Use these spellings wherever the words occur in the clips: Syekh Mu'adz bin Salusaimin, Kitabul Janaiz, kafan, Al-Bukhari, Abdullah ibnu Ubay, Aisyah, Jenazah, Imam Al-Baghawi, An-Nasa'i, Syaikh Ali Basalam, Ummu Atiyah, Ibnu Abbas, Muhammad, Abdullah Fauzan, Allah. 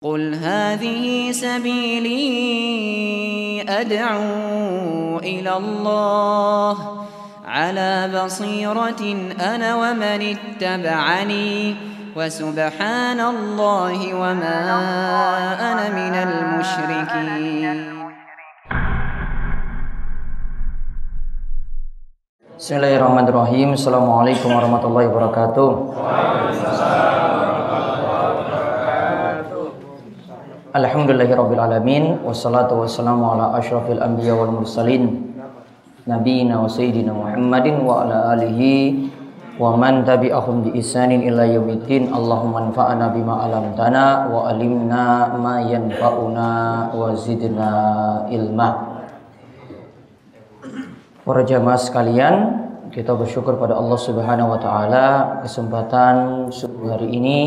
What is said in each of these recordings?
قل هذه سبيلي أدعو إلى الله على بصيرة أنا ومن اتبعني وسبحان الله وما أنا من المشركين. Bismillahirrahmanirrahim. Assalamualaikum warahmatullahi wabarakatuh. Alhamdulillahirrabbilalamin. Wassalatu wassalamu ala ashrafil anbiya wal mursalin, nabiyina wa sayyidina Muhammadin wa ala alihi wa man tabi'ahum bi ihsanin ila yaumiddin. Allahumma anfa'na bima alamtana wa alimna ma yanfa'una wa zidna ilma. Para jamaah sekalian, kita bersyukur pada Allah Subhanahu wa taala, kesempatan subuh hari ini,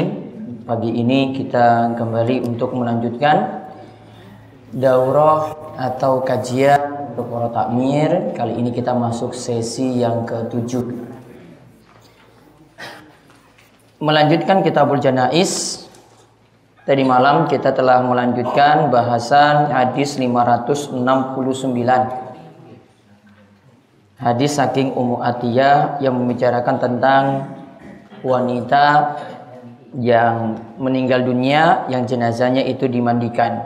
pagi ini kita kembali untuk melanjutkan daurah atau kajian untuk para takmir. Kali ini kita masuk sesi yang ke-7. Melanjutkan Kitabul Janaiz. Tadi malam kita telah melanjutkan bahasan hadis 569. Hadis saking Ummu Atiyah yang membicarakan tentang wanita yang meninggal dunia yang jenazahnya itu dimandikan.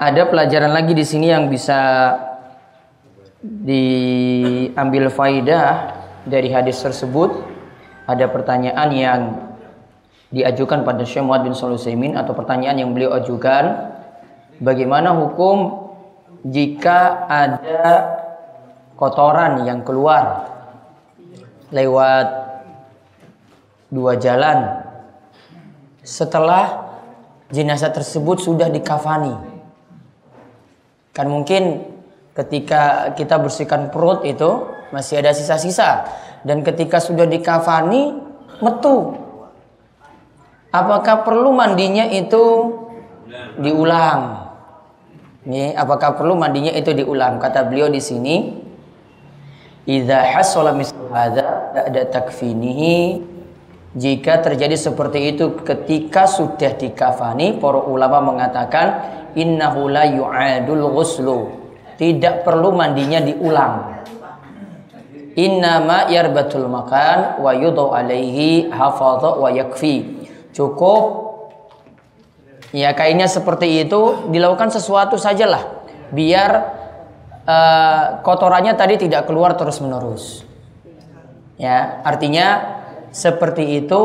Ada pelajaran lagi di sini yang bisa diambil faidah dari hadis tersebut. Ada pertanyaan yang diajukan pada Syekh Mu'adz bin Salusaimin, atau pertanyaan yang beliau ajukan, bagaimana hukum jika ada kotoran yang keluar lewat dua jalan setelah jenazah tersebut sudah dikafani. Kan mungkin ketika kita bersihkan perut itu masih ada sisa-sisa, dan ketika sudah dikafani metu. Apakah perlu mandinya itu diulang? Nih, apakah perlu mandinya itu diulang? Kata beliau di sini, idza hasala mislu hadza ba'da takfinihi, jika terjadi seperti itu ketika sudah dikafani, para ulama mengatakan innahu la yu'adul ghuslu, tidak perlu mandinya diulang. Innama yarbatul makan wa yudhu alaihi hafadha wa yakfi, cukup ya kainnya seperti itu, dilakukan sesuatu sajalah biar kotorannya tadi tidak keluar terus menerus. Ya, artinya seperti itu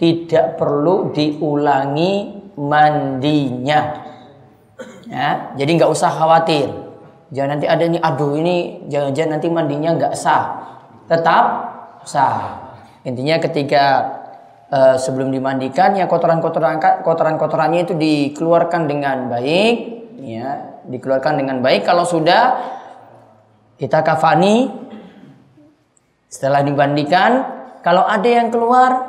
tidak perlu diulangi mandinya. Ya, jadi nggak usah khawatir. Jangan nanti ada nih, aduh ini jangan-jangan nanti mandinya nggak sah. Tetap sah. Intinya ketika sebelum dimandikan ya kotorannya itu dikeluarkan dengan baik. Ya, dikeluarkan dengan baik. Kalau sudah kita kafani, setelah dimandikan, kalau ada yang keluar,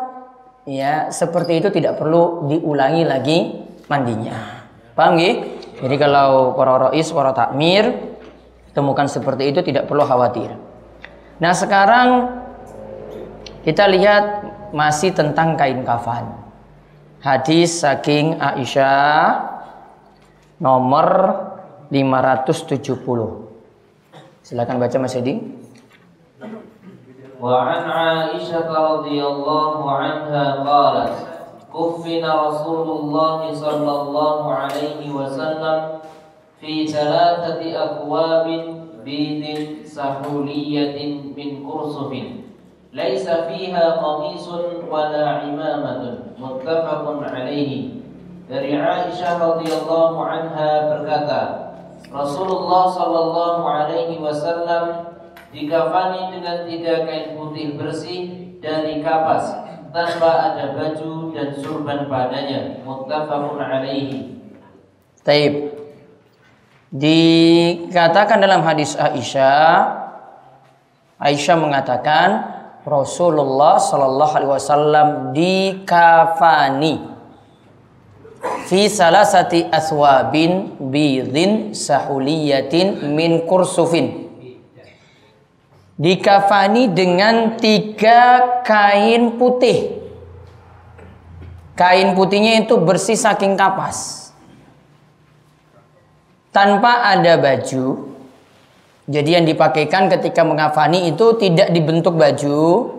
ya seperti itu tidak perlu diulangi lagi mandinya. Paham nggih? Jadi kalau para rois, para takmir temukan seperti itu tidak perlu khawatir. Nah sekarang kita lihat masih tentang kain kafan. Hadis saking Aisyah nomor 570. Silakan baca Mas Edi. Wa an Aisyah radhiyallahu anha qalat kuffina Rasulullah sallallahu alaihi wasallam fi thalathati aqwabin bidin sahuliyatin min qursufin laisa fiha qamisun wala imamatun muttafaqun alaihi. Dari Aisyah radhiyallahu anha berkata, Rasulullah sallallahu alaihi wasallam dikafani dengan tiga kain putih bersih dari kapas tanpa ada baju dan surban padanya. Muttafaqun alaihi. Taib. Dikatakan dalam hadis Aisyah mengatakan Rasulullah sallallahu alaihi wasallam dikafani fi salasati aswabin bidhin sahuliyatin min kursufin, dikafani dengan tiga kain putih. kain putihnya itu bersih saking kapas, tanpa ada baju. Jadi yang dipakaikan ketika mengafani itu tidak dibentuk baju,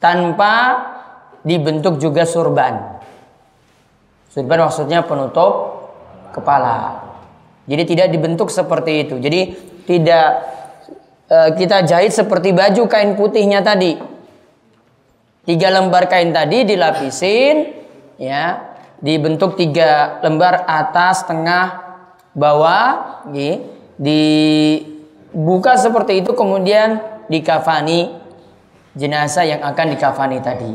tanpa dibentuk juga surban. Surban maksudnya penutup kepala. Jadi tidak dibentuk seperti itu. Jadi tidak kita jahit seperti baju kain putihnya tadi. 3 lembar kain tadi dilapisin, ya, dibentuk 3 lembar atas, tengah, bawah, dibuka seperti itu, kemudian dikafani jenazah yang akan dikafani tadi.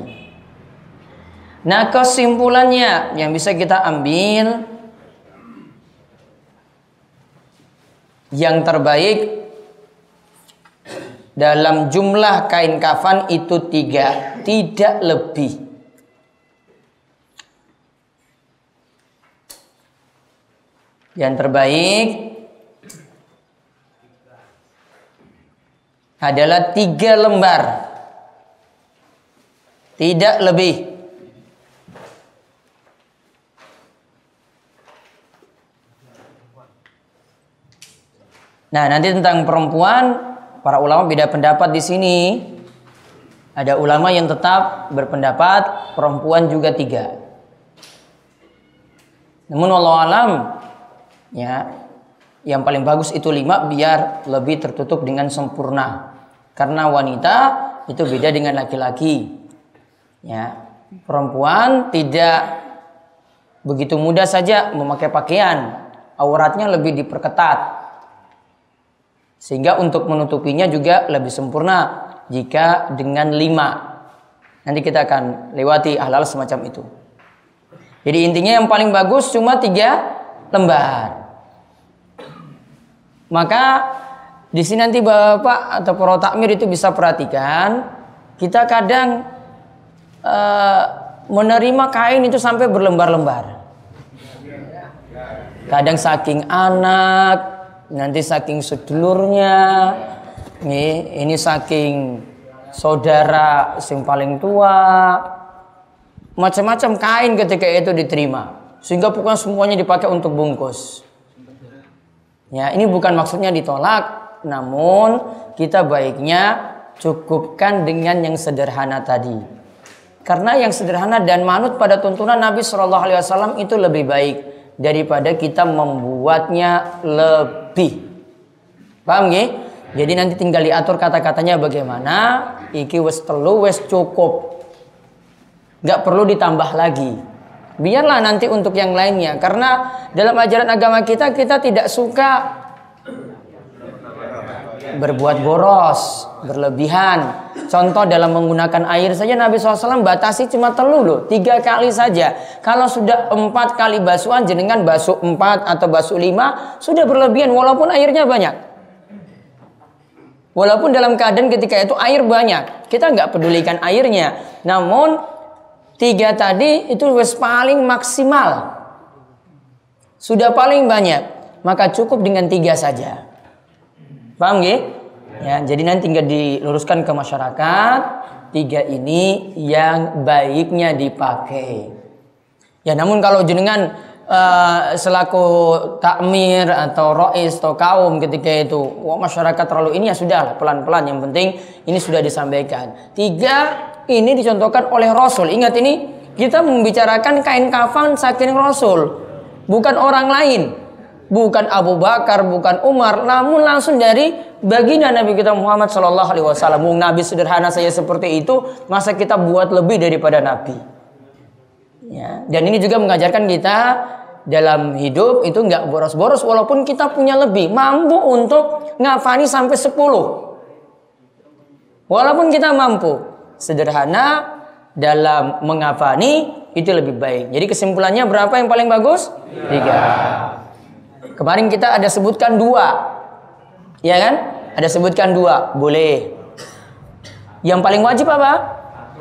Nah, kesimpulannya yang bisa kita ambil, yang terbaik dalam jumlah kain kafan itu 3, tidak lebih. Yang terbaik adalah 3 lembar, tidak lebih. Nah, nanti tentang perempuan, para ulama beda pendapat di sini. Ada ulama yang tetap berpendapat perempuan juga 3. Namun wallahu alam, ya, yang paling bagus itu 5 biar lebih tertutup dengan sempurna. Karena wanita itu beda dengan laki-laki, ya. Perempuan tidak begitu mudah saja memakai pakaian, auratnya lebih diperketat, sehingga untuk menutupinya juga lebih sempurna jika dengan 5. Nanti kita akan lewati hal-hal semacam itu. Jadi intinya yang paling bagus cuma 3 lembar. Maka di sini nanti bapak atau para takmir itu bisa perhatikan, kita kadang menerima kain itu sampai berlembar-lembar. Kadang saking anak, nanti saking sedulurnya, ini saking saudara yang paling tua, macam-macam kain ketika itu diterima, sehingga bukan semuanya dipakai untuk bungkus. Ya, ini bukan maksudnya ditolak, namun kita baiknya cukupkan dengan yang sederhana tadi. Karena yang sederhana dan manut pada tuntunan Nabi Shallallahu Alaihi Wasallam itu lebih baik daripada kita membuatnya lebih. Paham nggih? Jadi nanti tinggal diatur kata-katanya bagaimana. Iki wes telu wes cukup, nggak perlu ditambah lagi. Biarlah nanti untuk yang lainnya. Karena dalam ajaran agama kita, kita tidak suka berbuat boros, berlebihan. Contoh dalam menggunakan air saja Nabi SAW batasi cuma 3 loh, 3 kali saja. Kalau sudah 4 kali basuhan, jenengan basuh 4 atau basuh 5 sudah berlebihan, walaupun airnya banyak. Walaupun dalam keadaan ketika itu air banyak, kita nggak pedulikan airnya. Namun 3 tadi itu wes paling maksimal, sudah paling banyak, maka cukup dengan 3 saja. Paham nggih? Ya, jadi nanti tinggal diluruskan ke masyarakat. 3 ini yang baiknya dipakai. Ya, namun kalau jenengan selaku takmir atau rois atau kaum ketika itu, wah, masyarakat terlalu ini, ya sudahlah pelan-pelan. Yang penting ini sudah disampaikan. 3 ini dicontohkan oleh Rasul. Ingat, ini kita membicarakan kain kafan saking Rasul, bukan orang lain, bukan Abu Bakar, bukan Umar, namun langsung dari baginda Nabi kita Muhammad Shallallahu Alaihi Wasallam. Nabi sederhana saya seperti itu, masa kita buat lebih daripada Nabi? Ya. Dan ini juga mengajarkan kita dalam hidup itu nggak boros-boros, walaupun kita punya lebih, mampu untuk ngafani sampai 10, walaupun kita mampu. Sederhana dalam mengafani itu lebih baik. Jadi kesimpulannya berapa yang paling bagus? 3. Kemarin kita ada sebutkan 2, ya kan? Ada sebutkan 2, boleh. Yang paling wajib apa?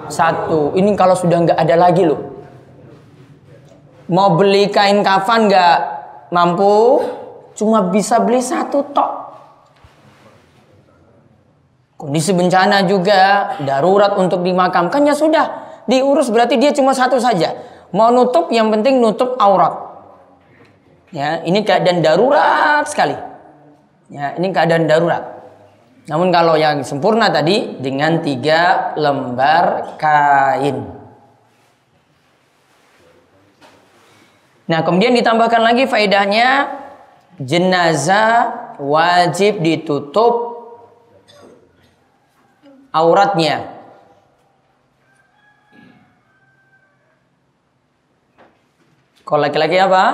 1. Ini kalau sudah nggak ada lagi loh. Mau beli kain kafan nggak mampu, cuma bisa beli 1 tok. Kondisi bencana juga, darurat untuk dimakamkan, ya sudah diurus berarti dia cuma satu saja. Mau nutup yang penting nutup aurat. Ya, ini keadaan darurat sekali. Ya, ini keadaan darurat. Namun kalau yang sempurna tadi dengan 3 lembar kain. Nah, kemudian ditambahkan lagi faedahnya, jenazah wajib ditutup auratnya. Kalau laki-laki apa?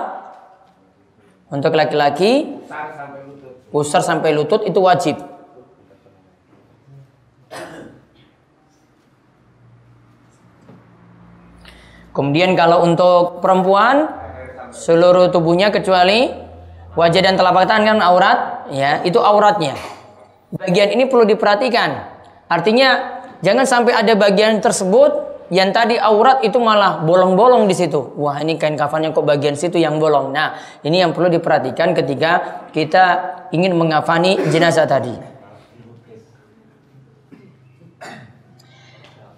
Untuk laki-laki pusar sampai lutut itu wajib. Kemudian kalau untuk perempuan seluruh tubuhnya kecuali wajah dan telapak tangan kan aurat, ya, itu auratnya. Bagian ini perlu diperhatikan. Artinya jangan sampai ada bagian tersebut yang tadi aurat itu malah bolong-bolong di situ. Wah, ini kain kafannya kok bagian situ yang bolong. Nah, ini yang perlu diperhatikan ketika kita ingin mengkafani jenazah tadi.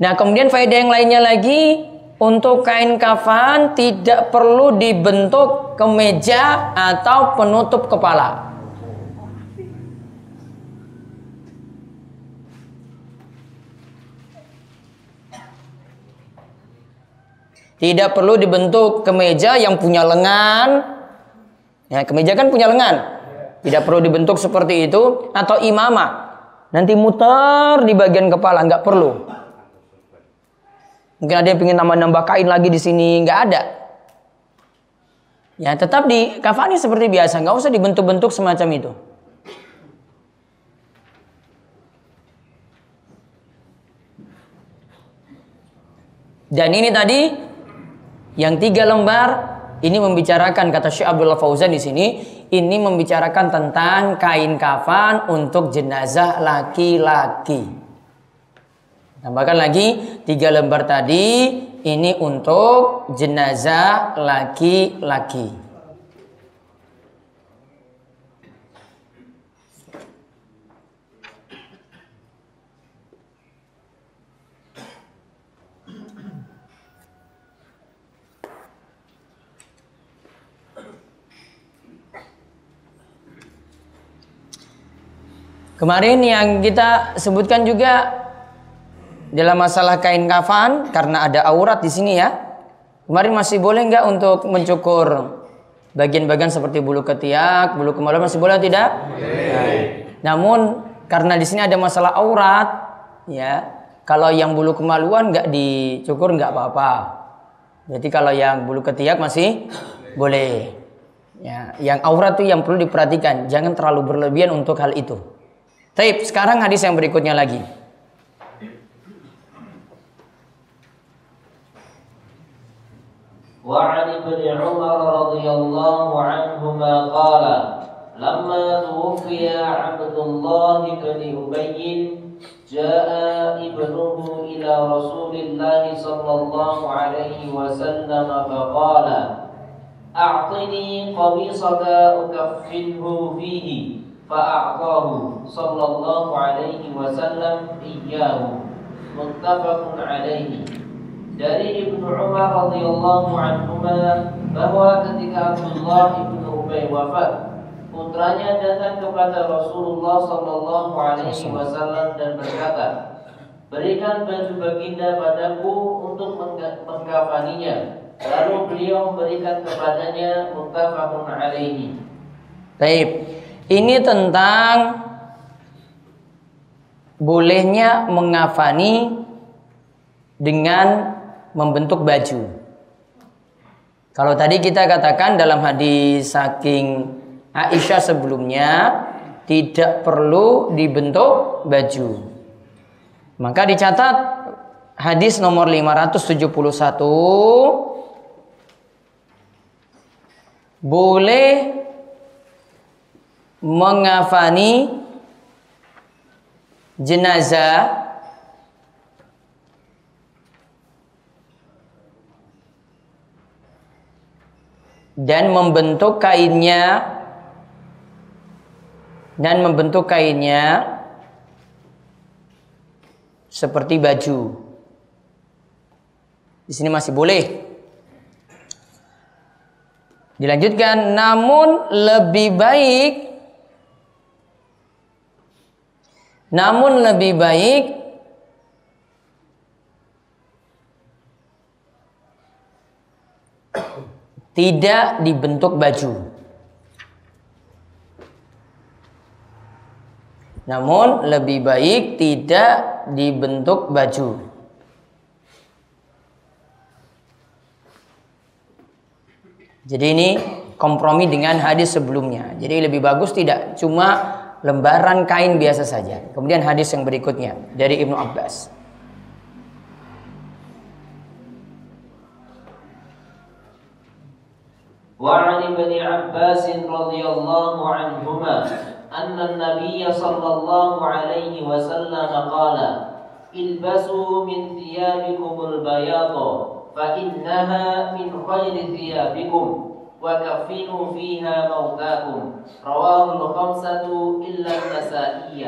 Nah, kemudian faedah yang lainnya lagi, untuk kain kafan tidak perlu dibentuk kemeja atau penutup kepala. Tidak perlu dibentuk kemeja yang punya lengan. Ya, kemeja kan punya lengan. Tidak perlu dibentuk seperti itu. Atau imamah, nanti muter di bagian kepala, nggak perlu. Mungkin ada yang pengen nambah kain lagi di sini, nggak ada. Ya, tetap di kafani seperti biasa, nggak usah dibentuk-bentuk semacam itu. Dan ini tadi yang 3 lembar ini membicarakan, kata Syekh Abdullah Fauzan di sini, ini membicarakan tentang kain kafan untuk jenazah laki-laki. Tambahkan lagi 3 lembar tadi, ini untuk jenazah laki-laki. Kemarin yang kita sebutkan juga dalam masalah kain kafan, karena ada aurat di sini ya. Kemarin masih boleh nggak untuk mencukur bagian-bagian seperti bulu ketiak, bulu kemaluan, masih boleh tidak? Okay. Namun karena di sini ada masalah aurat, ya, kalau yang bulu kemaluan nggak dicukur nggak apa-apa. Jadi kalau yang bulu ketiak masih boleh. Ya, yang aurat itu yang perlu diperhatikan, jangan terlalu berlebihan untuk hal itu. Baik, sekarang hadis yang berikutnya lagi. وعن ابن عمر رضي الله عنهما قال لما توفي عبد الله بن أبي جاء ابنه إلى رسول الله صلى الله عليه وسلم فقال أعطني قميصك أكفنه فيه فأعطاه صلى الله عليه وسلم إياه متفق عليه. Dari Ibnu Umar radhiyallahu anhuma bahwa ketika Abdullah ibnu Ubay wafat, putranya datang kepada Rasulullah sallallahu alaihi wasallam dan berkata, berikan baju baginda padaku untuk mengkafaninya. Lalu beliau memberikan kepadanya. Muttafaqun alaihi. Baik, ini tentang bolehnya mengkafani dengan membentuk baju. Kalau tadi kita katakan dalam hadis saking Aisyah sebelumnya, tidak perlu dibentuk baju. Maka dicatat hadis nomor 571, boleh mengkafani jenazah dan membentuk kainnya seperti baju. Di sini masih boleh. Dilanjutkan, namun lebih baik tidak dibentuk baju. Namun lebih baik tidak dibentuk baju. Jadi ini kompromi dengan hadis sebelumnya. Jadi lebih bagus tidak cuma lembaran kain biasa saja. Kemudian hadis yang berikutnya dari Ibnu Abbas. Wa 'an Ibnu Abbas radhiyallahu anhuma anna an-nabiyya sallallahu alaihi wasallam qala ilbasu min thiyabikum al-bayadha فَإِنَّهَا مِنْ خَيْرِ ثِيَابِكُمْ وَكَفِّنُوا فِيهَا مَوْتَاكُمْ رَوَاهُ الْخَمْسَةُ إِلَّا النَّسَائِيَّ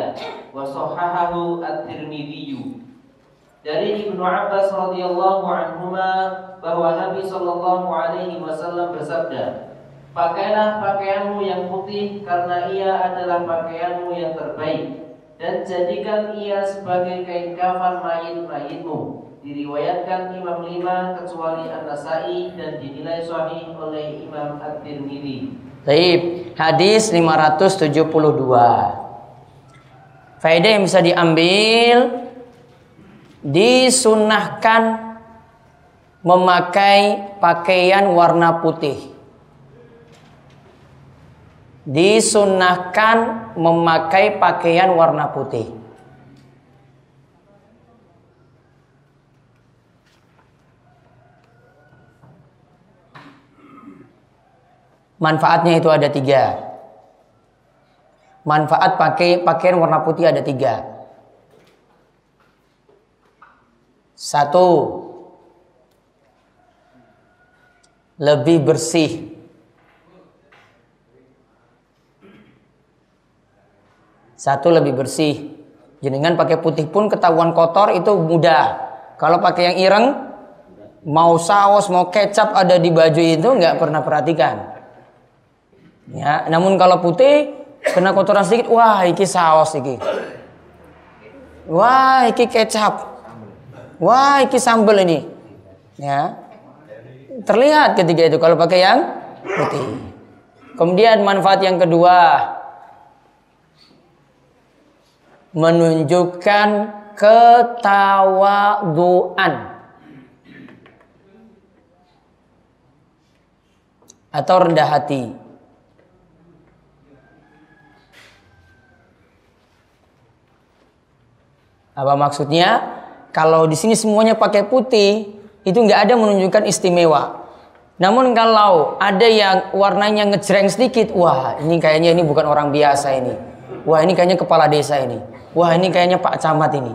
وَصَحَّحَهُ التِّرْمِذِيُّ. Dari Ibnu Abbas radhiyallahu anhuma bahwa Nabi sallallahu alaihi wasallam bersabda, "Pakailah pakaianmu yang putih karena ia adalah pakaianmu yang terbaik, dan jadikan ia sebagai kain kafan mayit-mayitmu." Diriwayatkan Imam 5 kecuali An-Nasa'i dan dinilai sahih oleh Imam At-Tirmidzi. Baik, hadis 572. Faedah yang bisa diambil, disunahkan memakai pakaian warna putih. Disunahkan memakai pakaian warna putih. Manfaatnya itu ada 3. Manfaat pakai pakaian warna putih ada 3. 1, lebih bersih. Jenengan pakai putih pun ketahuan kotor itu mudah. Kalau pakai yang ireng, mau saus, mau kecap ada di baju itu nggak pernah perhatikan. Ya, namun kalau putih kena kotoran sedikit, wah iki saus iki. Wah iki kecap. Wah iki sambal ini. Ya. Terlihat ketika itu kalau pakai yang putih. Kemudian manfaat yang kedua, menunjukkan ketawaduan atau rendah hati. Apa maksudnya? Kalau di sini semuanya pakai putih, itu nggak ada menunjukkan istimewa. Namun kalau ada yang warnanya ngejreng sedikit, wah ini kayaknya ini bukan orang biasa ini. Wah ini kayaknya kepala desa ini. Wah ini kayaknya Pak Camat ini.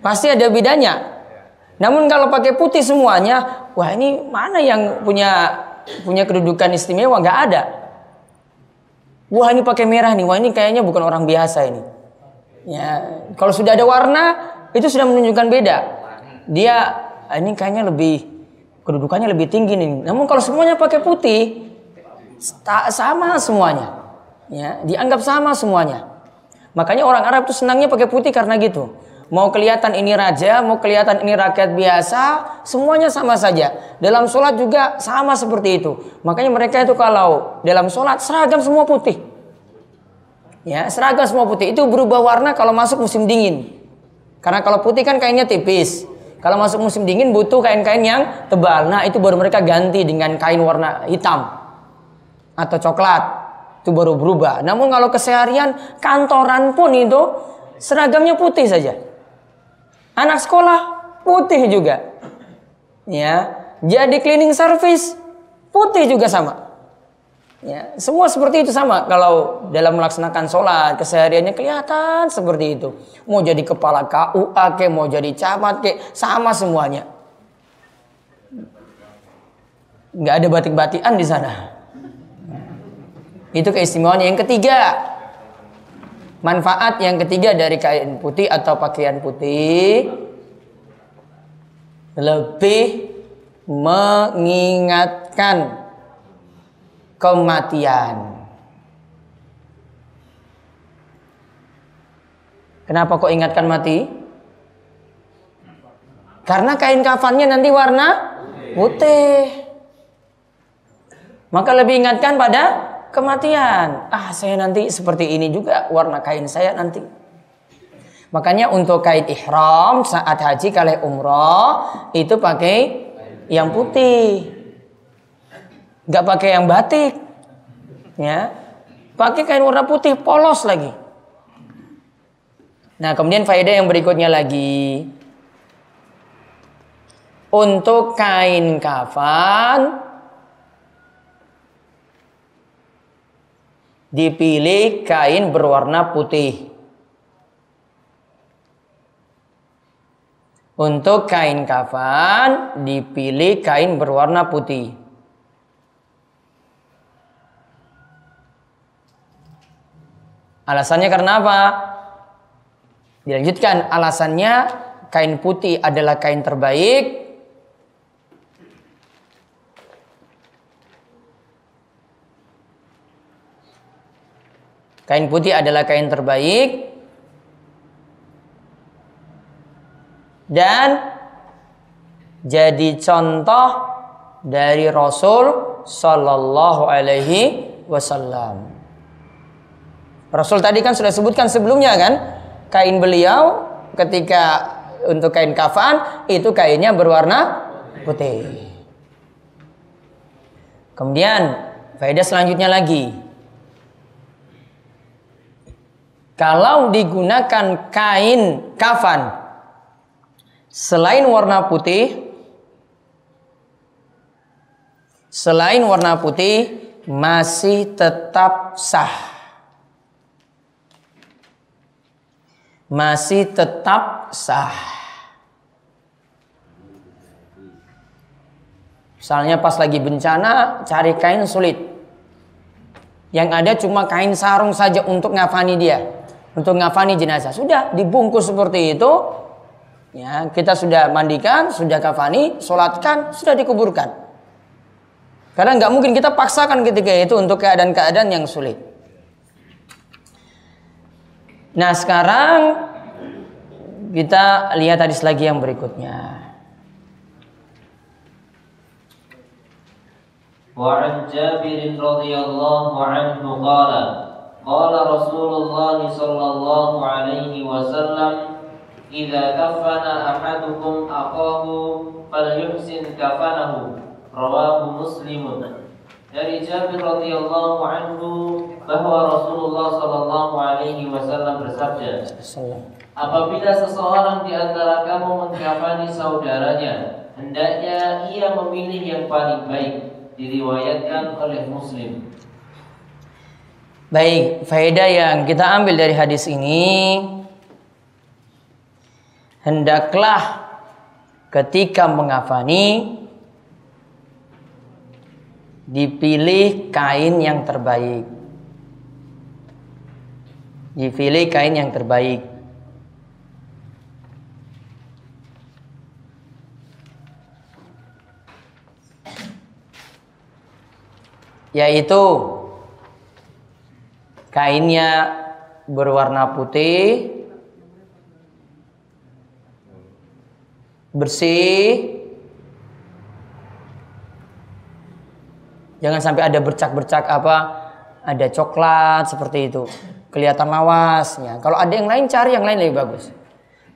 Pasti ada bedanya. Namun kalau pakai putih semuanya, wah ini mana yang punya kedudukan istimewa? Nggak ada. Wah ini pakai merah nih. Wah ini kayaknya bukan orang biasa ini. Ya, kalau sudah ada warna itu sudah menunjukkan beda. Dia ini kayaknya lebih kedudukannya lebih tinggi nih. Namun kalau semuanya pakai putih sama semuanya. Ya, dianggap sama semuanya. Makanya orang Arab itu senangnya pakai putih karena gitu. Mau kelihatan ini raja, mau kelihatan ini rakyat biasa, semuanya sama saja. Dalam sholat juga sama seperti itu. Makanya mereka itu kalau dalam sholat seragam semua putih. Ya, seragam semua putih. Itu berubah warna kalau masuk musim dingin. Karena kalau putih kan kainnya tipis. Kalau masuk musim dingin butuh kain-kain yang tebal. Nah, itu baru mereka ganti dengan kain warna hitam atau coklat. Itu baru berubah. Namun kalau keseharian kantoran pun itu seragamnya putih saja. Anak sekolah putih juga. Ya, jadi cleaning service putih juga sama. Ya, semua seperti itu sama. Kalau dalam melaksanakan sholat kesehariannya kelihatan seperti itu. Mau jadi kepala KUA ke, mau jadi camat ke, sama semuanya. Nggak ada batik-batikan di sana. Itu keistimewaannya. Yang ketiga, manfaat yang ketiga dari kain putih atau pakaian putih, lebih mengingatkan kematian. Kenapa kok ingatkan mati? Karena kain kafannya nanti warna putih. Maka lebih ingatkan pada kematian. Ah, saya nanti seperti ini juga warna kain saya nanti. Makanya untuk kain ihram saat haji kali umrah itu pakai yang putih. Enggak pakai yang batik. Ya. Pakai kain warna putih polos lagi. Nah, kemudian faedah yang berikutnya lagi. Untuk kain kafan dipilih kain berwarna putih. Untuk kain kafan dipilih kain berwarna putih. Alasannya karena apa? Dilanjutkan, alasannya kain putih adalah kain terbaik dan jadi contoh dari Rasul sallallahu alaihi wasallam. Rasul tadi kan sudah sebutkan sebelumnya kan, kain beliau ketika untuk kain kafan itu kainnya berwarna putih. Kemudian faedah selanjutnya lagi, kalau digunakan kain kafan selain warna putih, masih tetap sah. Misalnya pas lagi bencana cari kain sulit. Yang ada cuma kain sarung saja untuk ngafani dia, untuk ngafani jenazah. Sudah dibungkus seperti itu. Ya, kita sudah mandikan, sudah kafani, sholatkan, sudah dikuburkan. Karena nggak mungkin kita paksakan ketika itu untuk keadaan-keadaan yang sulit. Nah, sekarang kita lihat hadis lagi yang berikutnya. Wa 'an Jabir radhiyallahu anhu qala qala Rasulullah sallallahu alaihi wasallam idza kafana ahadukum aqahu falyuhsin kafanahu rawahu Muslim. Dari Jabir radhiyallahu anhu bahwa Rasulullah sallallahu alaihi wasallam bersabda, apabila seseorang di antara kamu mengkafani saudaranya, hendaknya ia memilih yang paling baik. Diriwayatkan oleh Muslim. Baik, faedah yang kita ambil dari hadis ini, hendaklah ketika mengkafani dipilih kain yang terbaik. Dipilih kain yang terbaik. Yaitu kainnya berwarna putih, bersih, jangan sampai ada bercak-bercak apa, ada coklat seperti itu. Kelihatan lawasnya. Kalau ada yang lain, cari yang lain lebih bagus.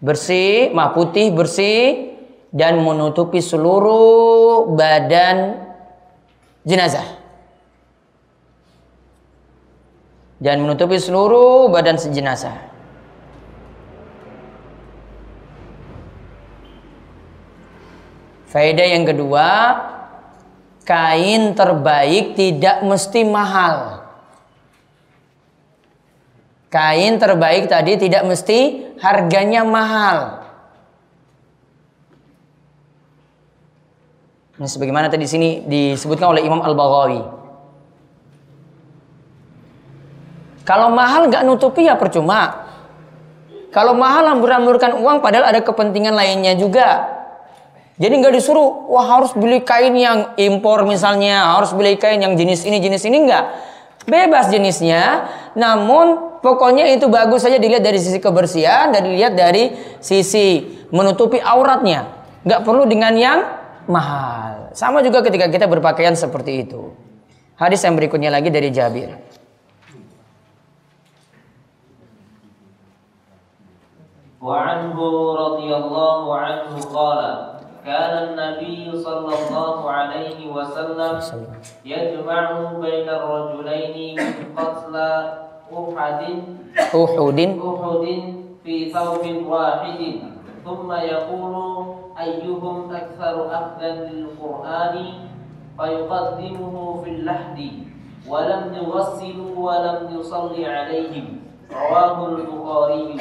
Bersih, putih, bersih, dan menutupi seluruh badan jenazah. Dan menutupi seluruh badan jenazah. Faedah yang kedua, kain terbaik tidak mesti mahal. Kain terbaik tadi tidak mesti harganya mahal. Nah, sebagaimana tadi di sini disebutkan oleh Imam Al-Baghawi. Kalau mahal nggak nutupi ya percuma. Kalau mahal hambur-hamburkan uang padahal ada kepentingan lainnya juga. Jadi nggak disuruh, wah harus beli kain yang impor misalnya, harus beli kain yang jenis ini nggak. Bebas jenisnya, namun pokoknya itu bagus saja dilihat dari sisi kebersihan dan dilihat dari sisi menutupi auratnya. Nggak perlu dengan yang mahal. Sama juga ketika kita berpakaian seperti itu. Hadis yang berikutnya lagi dari Jabir. وعنه رضي الله عنه قال كان النبي صلى الله عليه وسلم يجمع بين الرجلين من قتل أحد في ثوب واحد ثم يقول أيهم أكثر أخذا للقرآن فيقدمه في اللحد ولم يغسل ولم يصلي عليهم. Rawahul Bukhari.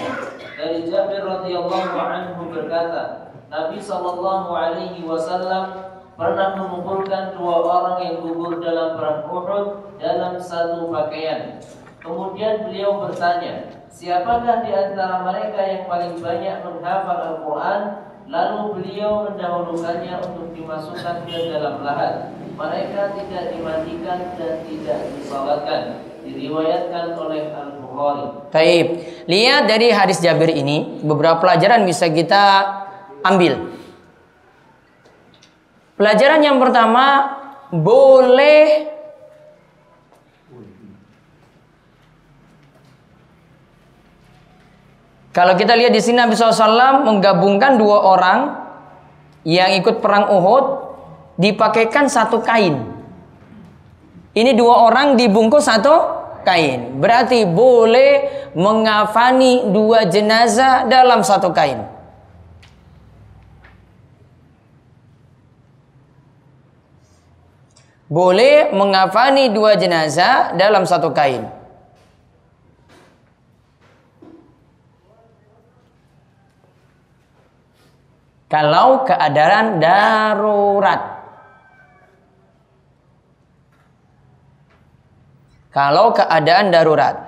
Dari Jabir radhiyallahu anhu berkata, Nabi sallallahu alaihi wasallam pernah mengumpulkan dua orang yang gugur dalam perang Uhud dalam satu pakaian. Kemudian beliau bertanya, siapakah di antara mereka yang paling banyak menghafal Al-Quran? Lalu beliau mendahulukannya untuk dimasukkan ke dalam lahat. Mereka tidak dimatikan dan tidak disalatkan. Diriwayatkan oleh Al-Bukhari. Baik, lihat dari hadis Jabir ini beberapa pelajaran bisa kita ambil. Pelajaran yang pertama, boleh kalau kita lihat di sini Nabi SAW menggabungkan dua orang yang ikut perang Uhud dipakaikan satu kain. Ini dua orang dibungkus satu kain. Berarti boleh mengafani dua jenazah dalam satu kain. Boleh mengafani dua jenazah dalam satu kain. Kalau keadaan darurat. Kalau keadaan darurat.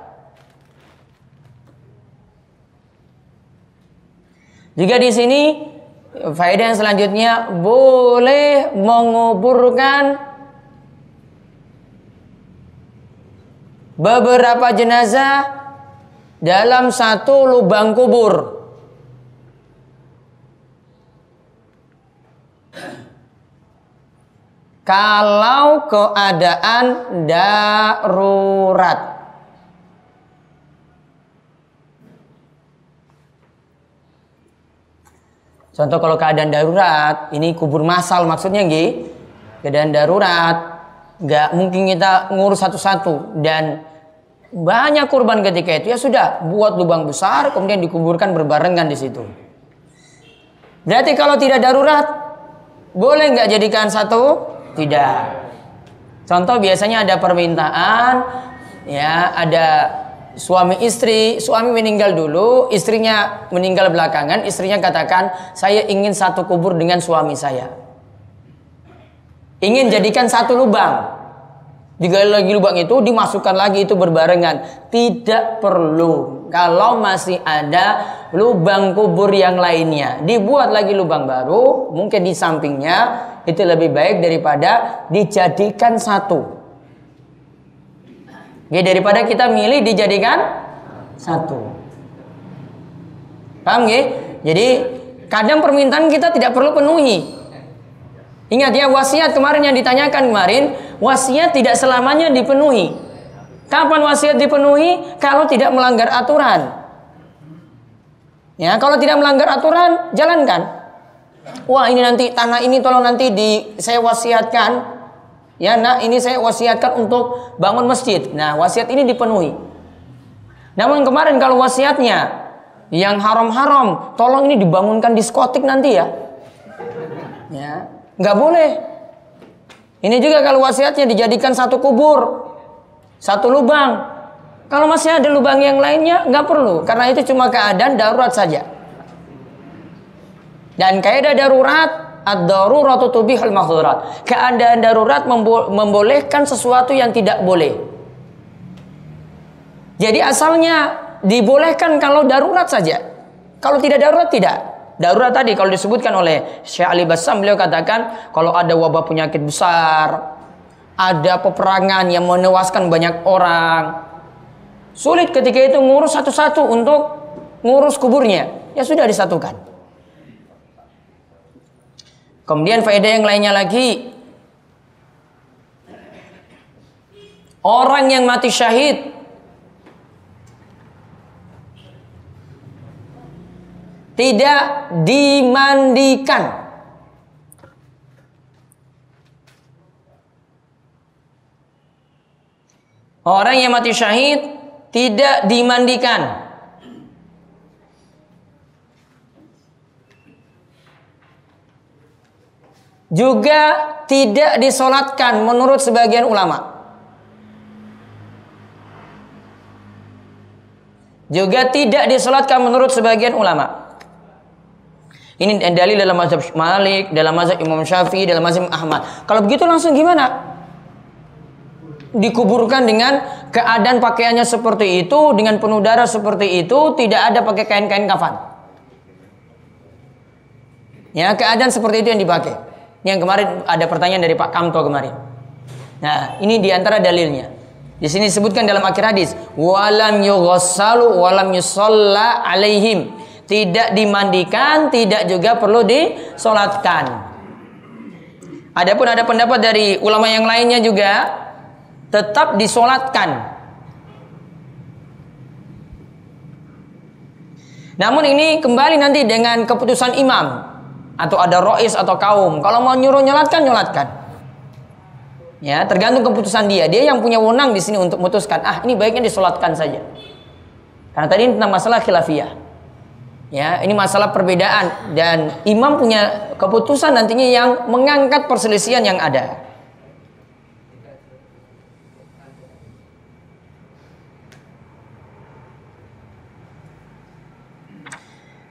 Juga di sini faedah yang selanjutnya, boleh menguburkan beberapa jenazah dalam satu lubang kubur. Kalau keadaan darurat. Contoh kalau keadaan darurat, ini kubur massal maksudnya nggih. Keadaan darurat, nggak mungkin kita ngurus satu-satu dan banyak kurban ketika itu, ya sudah buat lubang besar kemudian dikuburkan berbarengan di situ. Berarti kalau tidak darurat, boleh nggak jadikan satu? Tidak. Contoh biasanya ada permintaan, ya ada suami istri, suami meninggal dulu, istrinya meninggal belakangan, istrinya katakan saya ingin satu kubur dengan suami saya. Ingin jadikan satu lubang. Digali lagi lubang itu, dimasukkan lagi itu berbarengan. Tidak perlu. Kalau masih ada lubang kubur yang lainnya, dibuat lagi lubang baru, mungkin di sampingnya, itu lebih baik daripada dijadikan satu. Ya, daripada kita milih dijadikan satu. Paham ya? Jadi kadang permintaan kita tidak perlu penuhi. Ingat ya, wasiat kemarin yang ditanyakan kemarin, wasiat tidak selamanya dipenuhi. Kapan wasiat dipenuhi? Kalau tidak melanggar aturan. Ya, kalau tidak melanggar aturan, jalankan. Wah, ini nanti tanah ini tolong nanti saya wasiatkan. Ya, nah ini saya wasiatkan untuk bangun masjid. Nah, wasiat ini dipenuhi. Namun kemarin kalau wasiatnya yang haram-haram, tolong ini dibangunkan diskotik nanti ya. Ya. Nggak boleh. Ini juga kalau wasiatnya dijadikan satu kubur, satu lubang. Kalau masih ada lubang yang lainnya, nggak perlu. Karena itu cuma keadaan darurat saja. Dan kaidah darurat, ad-daruratu tubihul mahdurat. Keadaan darurat membolehkan sesuatu yang tidak boleh. Jadi asalnya dibolehkan kalau darurat saja. Kalau tidak darurat, tidak. Darurat tadi kalau disebutkan oleh Syaikh Ali Basalam, beliau katakan kalau ada wabah penyakit besar, ada peperangan yang menewaskan banyak orang, sulit ketika itu ngurus satu-satu untuk ngurus kuburnya, ya sudah disatukan. Kemudian faedah yang lainnya lagi, orang yang mati syahid tidak dimandikan. Orang yang mati syahid tidak dimandikan. Juga tidak disolatkan menurut sebagian ulama. Juga tidak disolatkan menurut sebagian ulama. Ini dalil dalam mazhab Malik, dalam mazhab Imam Syafi'i, dalam mazhab Ahmad. Kalau begitu langsung gimana? Dikuburkan dengan keadaan pakaiannya seperti itu, dengan penuh darah seperti itu, tidak ada pakai kain-kain kafan. Ya, keadaan seperti itu yang dipakai. Yang kemarin ada pertanyaan dari Pak Kamto kemarin. Nah, ini diantara dalilnya. Di sini disebutkan dalam akhir hadis, walam yughassalu walam yusalla alaihim, tidak dimandikan, tidak juga perlu disolatkan. Adapun ada pendapat dari ulama yang lainnya juga tetap disolatkan. Namun ini kembali nanti dengan keputusan imam atau ada rois atau kaum. Kalau mau nyuruh nyolatkan, nyolatkan. Ya, tergantung keputusan dia. Dia yang punya wewenang di sini untuk memutuskan, ah ini baiknya disolatkan saja. Karena tadi ini tentang masalah khilafiyah. Ya, ini masalah perbedaan dan imam punya keputusan nantinya yang mengangkat perselisihan yang ada.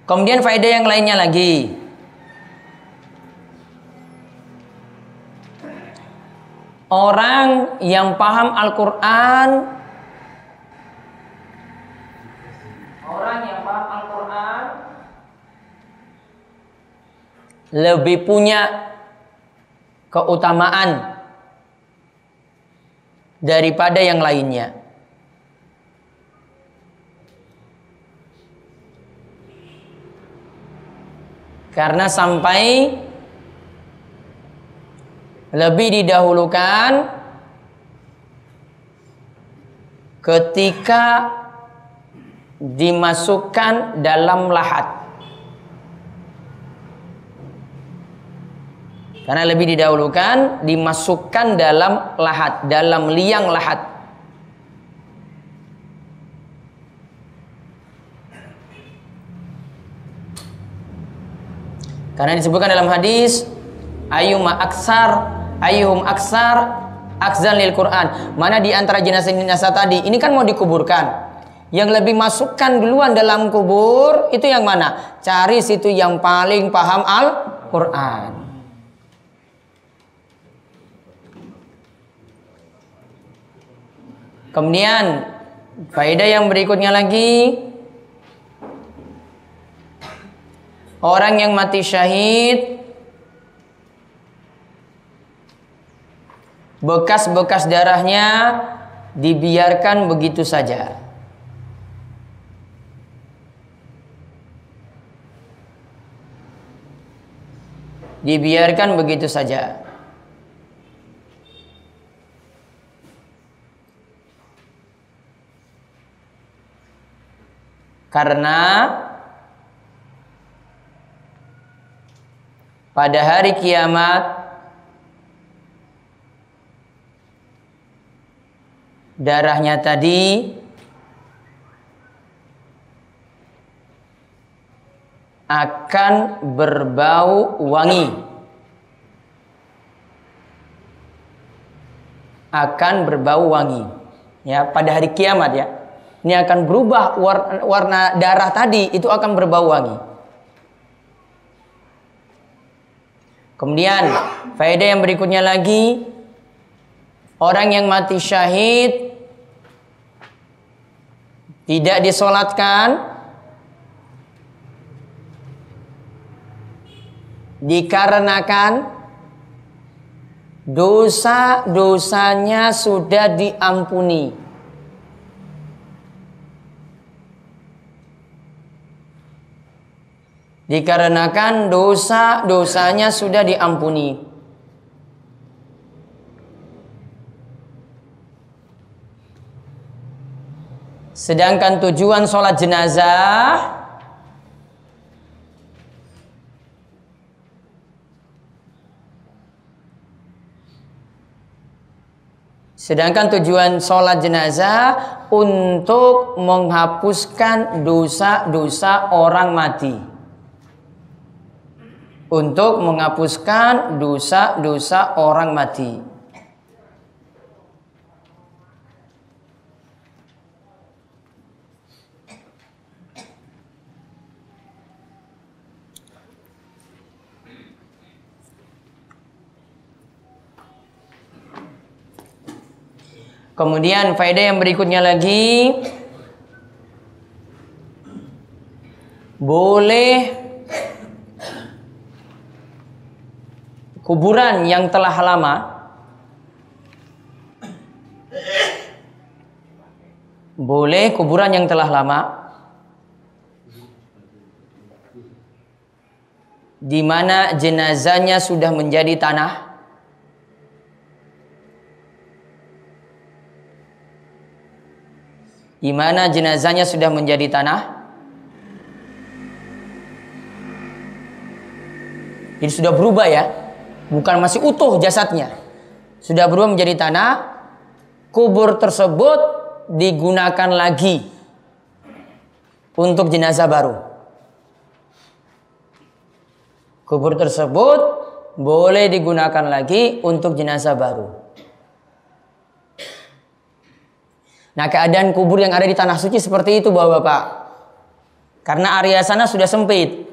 Kemudian faedah yang lainnya lagi, orang yang paham Al-Quran, lebih punya keutamaan daripada yang lainnya. Karena sampai lebih didahulukan ketika dimasukkan dalam lahat. Karena lebih didahulukan dimasukkan dalam lahat, dalam liang lahat. Karena disebutkan dalam hadis, ayyuma aksar ayyuhum aksar akzan lil Quran, mana di antara jenazah-jenazah tadi ini kan mau dikuburkan, yang lebih masukkan duluan dalam kubur itu yang mana? Cari situ yang paling paham Al-Quran. Kemudian faedah yang berikutnya lagi, orang yang mati syahid bekas-bekas darahnya dibiarkan begitu saja. Dibiarkan begitu saja. Karena pada hari kiamat darahnya tadi akan berbau wangi. Akan berbau wangi. Ya, pada hari kiamat ya. Ini akan berubah warna darah tadi itu akan berbau wangi. Kemudian faedah yang berikutnya lagi, orang yang mati syahid tidak disolatkan, dikarenakan dosa-dosanya sudah diampuni. Dikarenakan dosa-dosanya sudah diampuni. Sedangkan tujuan sholat jenazah untuk menghapuskan dosa-dosa orang mati. Untuk menghapuskan dosa-dosa orang mati. Kemudian faedah yang berikutnya lagi, boleh kuburan yang telah lama di mana jenazahnya sudah menjadi tanah, jadi sudah berubah ya, bukan masih utuh jasadnya, sudah berubah menjadi tanah. Kubur tersebut digunakan lagi untuk jenazah baru. Kubur tersebut boleh digunakan lagi untuk jenazah baru. Nah, keadaan kubur yang ada di tanah suci seperti itu Bapak-bapak. Karena area sana sudah sempit.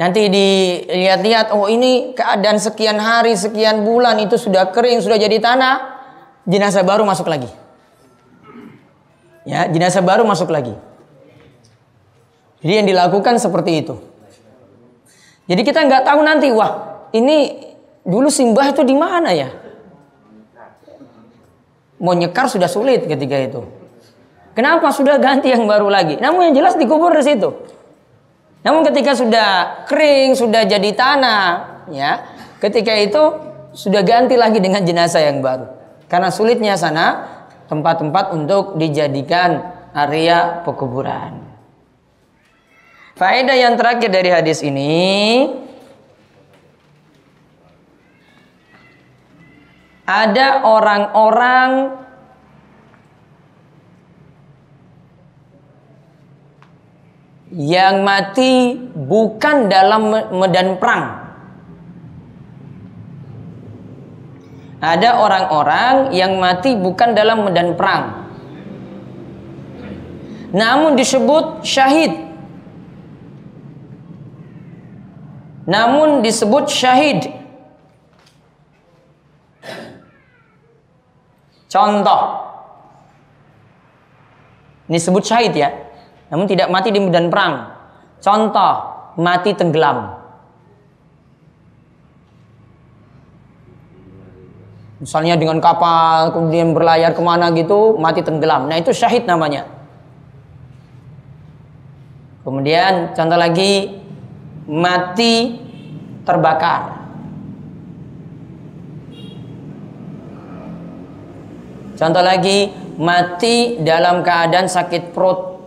Nanti dilihat-lihat, oh ini keadaan sekian hari, sekian bulan itu sudah kering, sudah jadi tanah. Jenazah baru masuk lagi. Ya, jenazah baru masuk lagi. Jadi yang dilakukan seperti itu. Jadi kita nggak tahu nanti, wah ini dulu simbah itu di mana ya? Mau nyekar sudah sulit ketika itu. Kenapa? Sudah ganti yang baru lagi. Namun yang jelas dikubur di situ. Namun ketika sudah kering, sudah jadi tanah, ya, ketika itu sudah ganti lagi dengan jenazah yang baru. Karena sulitnya sana tempat-tempat untuk dijadikan area pekuburan. Faedah yang terakhir dari hadis ini, ada orang-orang yang mati bukan dalam medan perang. Ada orang-orang yang mati bukan dalam medan perang, namun disebut syahid. Contoh, ini disebut syahid ya, namun tidak mati di medan perang. Contoh, mati tenggelam. Misalnya dengan kapal, kemudian berlayar kemana gitu, mati tenggelam. Nah itu syahid namanya. Kemudian contoh lagi, mati terbakar. Contoh lagi, mati dalam keadaan sakit perut.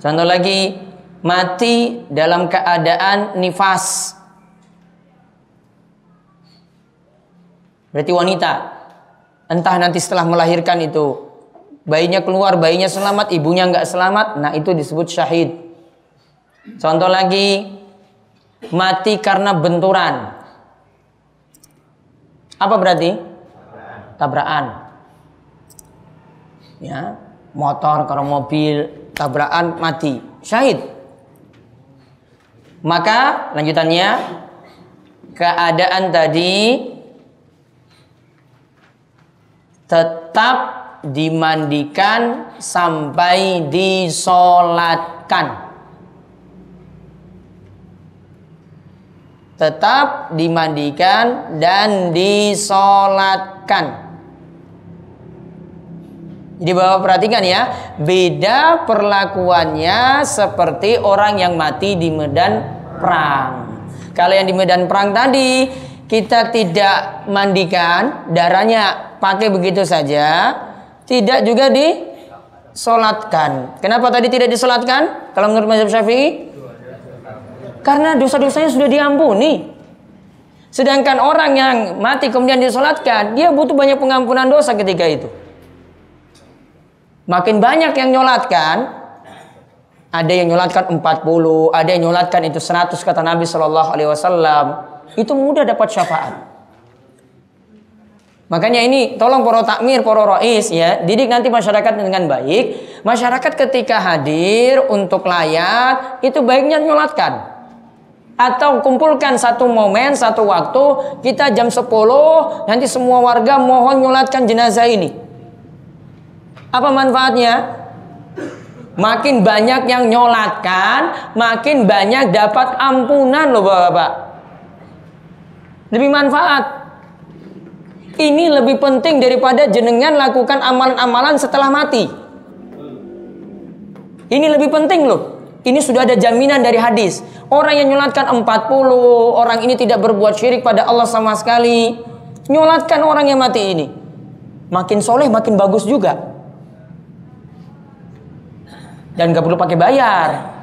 Contoh lagi, mati dalam keadaan nifas. Berarti wanita, entah nanti setelah melahirkan itu bayinya keluar, bayinya selamat, ibunya nggak selamat. Nah itu disebut syahid. Contoh lagi, mati karena benturan. Apa berarti? Tabrakan. Ya, motor kalau mobil tabrakan mati, syahid. Maka lanjutannya, keadaan tadi tetap dimandikan sampai disolatkan. Tetap dimandikan dan disolatkan. Jadi Bapak perhatikan ya, beda perlakuannya seperti orang yang mati di medan perang. Kalau yang di medan perang tadi kita tidak mandikan, darahnya pakai begitu saja, tidak juga disolatkan. Kenapa tadi tidak disolatkan? Kalau menurut mazhab Syafi'i, karena dosa-dosanya sudah diampuni. Sedangkan orang yang mati kemudian disolatkan, dia butuh banyak pengampunan dosa ketika itu. Makin banyak yang nyolatkan, ada yang nyolatkan 40, ada yang nyolatkan itu 100 kata Nabi Shallallahu Alaihi Wasallam, itu mudah dapat syafaat. Makanya ini tolong para takmir, para rois ya, didik nanti masyarakat dengan baik. Masyarakat ketika hadir untuk layak itu baiknya nyolatkan, atau kumpulkan satu momen, satu waktu, kita jam 10 nanti semua warga mohon nyolatkan jenazah ini. Apa manfaatnya? Makin banyak yang nyolatkan, makin banyak dapat ampunan loh Bapak-bapak. Lebih manfaat. Ini lebih penting daripada jenengan lakukan amalan-amalan setelah mati. Ini lebih penting loh. Ini sudah ada jaminan dari hadis. Orang yang nyolatkan 40, orang ini tidak berbuat syirik pada Allah sama sekali. Nyolatkan orang yang mati ini, makin soleh makin bagus juga. Dan gak perlu pakai bayar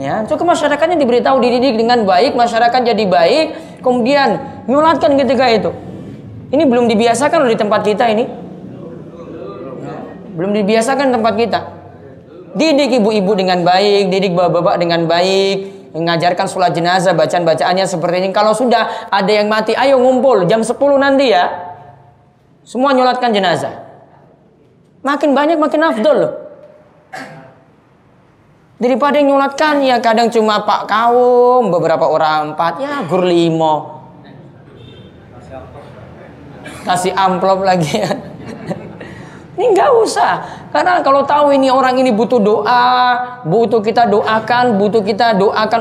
ya, cukup masyarakatnya diberitahu, dididik dengan baik, masyarakat jadi baik, kemudian nyolatkan ketika itu. Ini belum dibiasakan loh di tempat kita ini, belum dibiasakan tempat kita. Didik ibu-ibu dengan baik, didik bapak-bapak dengan baik, mengajarkan sholat jenazah, bacaan-bacaannya seperti ini. Kalau sudah ada yang mati, ayo ngumpul jam 10 nanti ya, semua nyolatkan jenazah. Makin banyak makin afdol loh. Daripada yang nyolatkan ya kadang cuma Pak Kaum, beberapa orang 4, ya gur 5. Kasih amplop lagi ya. Ini nggak usah. Karena kalau tahu ini orang ini butuh doa, butuh kita doakan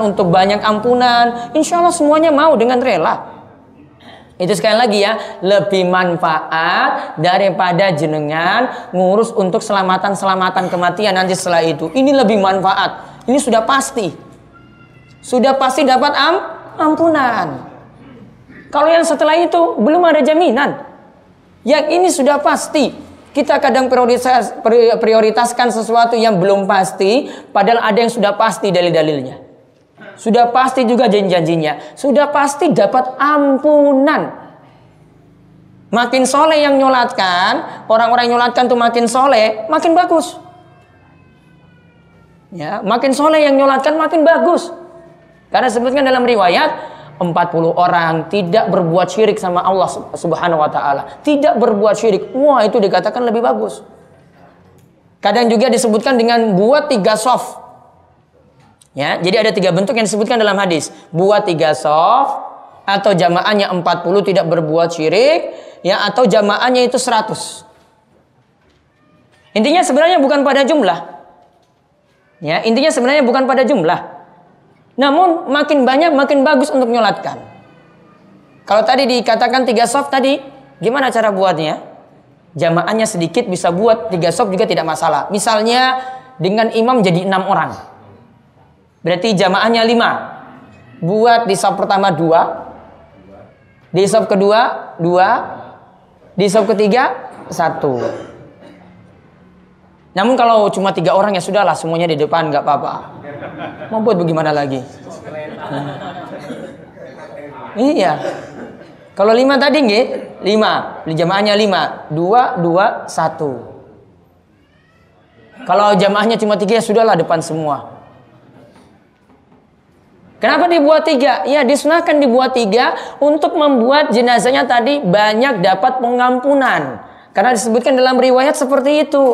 untuk banyak ampunan, insya Allah semuanya mau dengan rela. Itu sekali lagi ya, lebih manfaat daripada jenengan ngurus untuk selamatan-selamatan kematian nanti setelah itu. Ini lebih manfaat. Ini sudah pasti. Sudah pasti dapat ampunan. Kalau yang setelah itu belum ada jaminan. Yang ini sudah pasti. Kita kadang prioritaskan sesuatu yang belum pasti, padahal ada yang sudah pasti dalil-dalilnya. Sudah pasti juga janji-janjinya. Sudah pasti dapat ampunan. Makin soleh yang nyolatkan, orang-orang nyolatkan tuh makin soleh, makin bagus. Ya, makin soleh yang nyolatkan makin bagus. Karena sebutkan dalam riwayat 40 orang tidak berbuat syirik sama Allah Subhanahu wa taala. Tidak berbuat syirik. Wah, itu dikatakan lebih bagus. Kadang juga disebutkan dengan buat 3 soft. Ya, jadi ada 3 bentuk yang disebutkan dalam hadis. Buat 3 soft, atau jamaahnya 40 tidak berbuat syirik, ya, atau jamaahnya itu 100. Intinya sebenarnya bukan pada jumlah. Ya, intinya sebenarnya bukan pada jumlah. Namun makin banyak makin bagus untuk nyolatkan. Kalau tadi dikatakan 3 soft tadi, gimana cara buatnya? Jamaahnya sedikit bisa buat 3 soft juga tidak masalah. Misalnya dengan imam jadi 6 orang. Berarti jamaahnya 5. Buat di soft pertama 2. Di soft kedua 2. Di soft ketiga 1. Namun kalau cuma 3 orang ya sudahlah, semuanya di depan nggak apa-apa. Mau buat bagaimana lagi? Iya. Kalau 5 tadi nggih, 5. Di jamaahnya 5. 2, 2, 1. Kalau jamaahnya cuma 3 ya sudahlah depan semua. Kenapa dibuat 3? Ya disunahkan dibuat 3 untuk membuat jenazahnya tadi banyak dapat pengampunan. Karena disebutkan dalam riwayat seperti itu.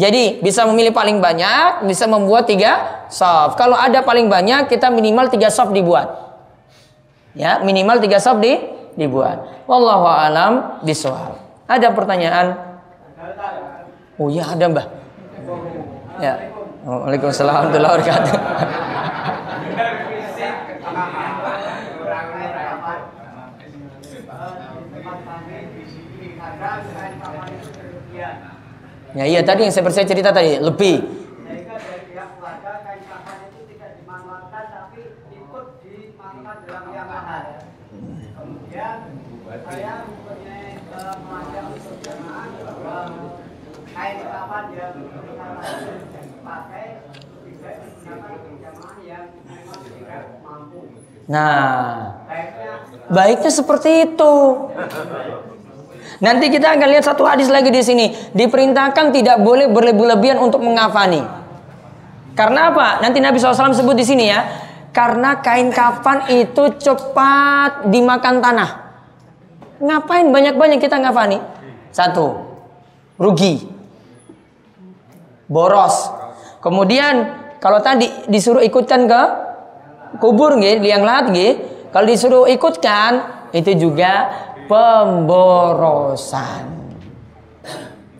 Jadi bisa memilih paling banyak, bisa membuat 3 soft. Kalau ada paling banyak, kita minimal 3 soft dibuat. Ya, minimal 3 soft dibuat. Wallahu a'lam bishawab. Ada pertanyaan? Oh ya, ada Mbah. Ya. Waalaikumsalam warahmatullahi wabarakatuh. Ya iya, tadi yang saya cerita tadi lebih. Sehingga dari pihak keluarga kain kafan itu tidak dimanfaatkan, tapi ikut dimanfaatkan dalam yang mahal. Kemudian saya mempunyai pelajaran berkenaan bahwa kain kafan yang dipakai bisa digunakan jamaah yang memang tidak mampu. Nah, baiknya seperti itu. Nanti kita akan lihat satu hadis lagi di sini. Diperintahkan tidak boleh berlebih-lebihan untuk mengkafani. Karena apa? Nanti Nabi SAW sebut di sini ya. Karena kain kafan itu cepat dimakan tanah. Ngapain banyak-banyak kita ngafani? Satu, rugi, boros. Kemudian kalau tadi disuruh ikutkan ke kubur, liang lahat, kalau disuruh ikutkan itu juga pemborosan.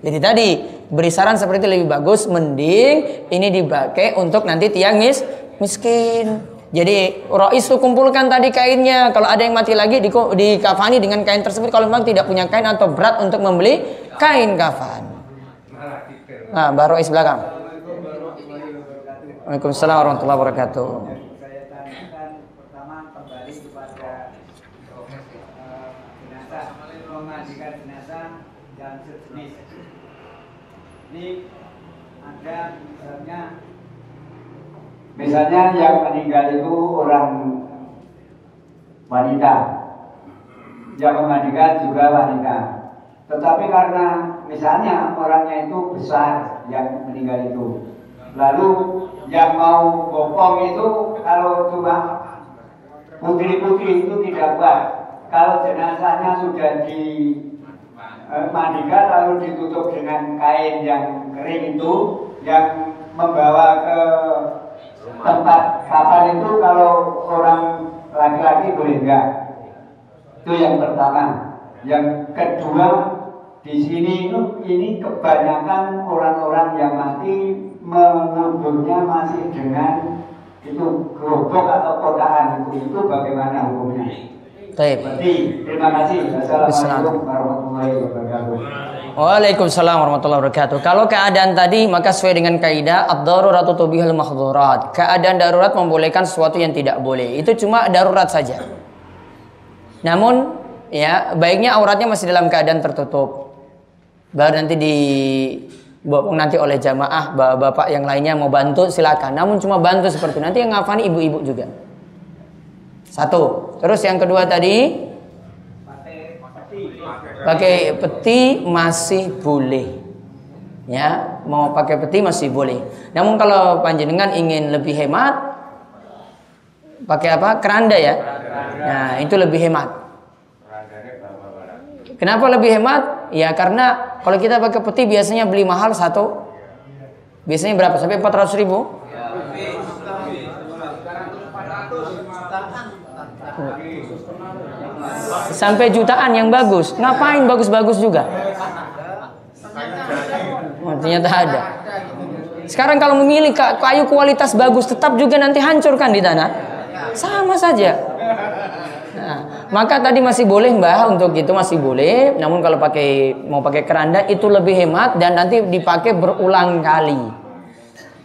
Jadi tadi beri saran seperti itu lebih bagus. Mending ini dipakai untuk nanti tiang miskin. Jadi rois itu kumpulkan tadi kainnya. Kalau ada yang mati lagi dikafani dengan kain tersebut. Kalau memang tidak punya kain atau berat untuk membeli kain kafan. Nah, baru rois belakang. Waalaikumsalam warahmatullahi wabarakatuh. Ini ada misalnya yang meninggal itu orang wanita, yang memandikan juga wanita, tetapi karena misalnya orangnya itu besar yang meninggal itu, lalu yang mau bopong itu kalau cuma putri-putri itu tidak bah, kalau jenazahnya sudah di mandikan lalu ditutup dengan kain yang kering itu, yang membawa ke tempat kafan itu kalau orang laki-laki boleh enggak? Itu yang pertama. Yang kedua, di sini ini kebanyakan orang-orang yang mati menguburnya masih dengan itu gerobok atau kotaan itu bagaimana hukumnya? Terima kasih. Assalamualaikum warahmatullahi wabarakatuh. Waalaikumsalam warahmatullahi wabarakatuh. Kalau keadaan tadi maka sesuai dengan kaidah ad-daruratu tubihul mahdzurat. Keadaan darurat membolehkan sesuatu yang tidak boleh. Itu cuma darurat saja. Namun ya baiknya auratnya masih dalam keadaan tertutup. Baru nanti oleh jamaah bapak yang lainnya mau bantu silakan. Namun cuma bantu seperti itu. Nanti yang ngafani ibu-ibu juga. Satu. Terus yang kedua tadi pakai peti masih boleh. Ya, mau pakai peti masih boleh. Namun kalau panjenengan ingin lebih hemat pakai apa? Keranda ya. Nah, itu lebih hemat. Kenapa lebih hemat? Ya karena kalau kita pakai peti biasanya beli mahal satu. Biasanya berapa? Sampai 400.000. Sampai jutaan yang bagus. Ngapain bagus-bagus juga? Ternyata ada. Sekarang kalau memilih kayu kualitas bagus tetap juga nanti hancurkan di tanah. Sama saja. Nah, maka tadi masih boleh Mbah untuk itu masih boleh. Namun kalau mau pakai keranda itu lebih hemat dan nanti dipakai berulang kali.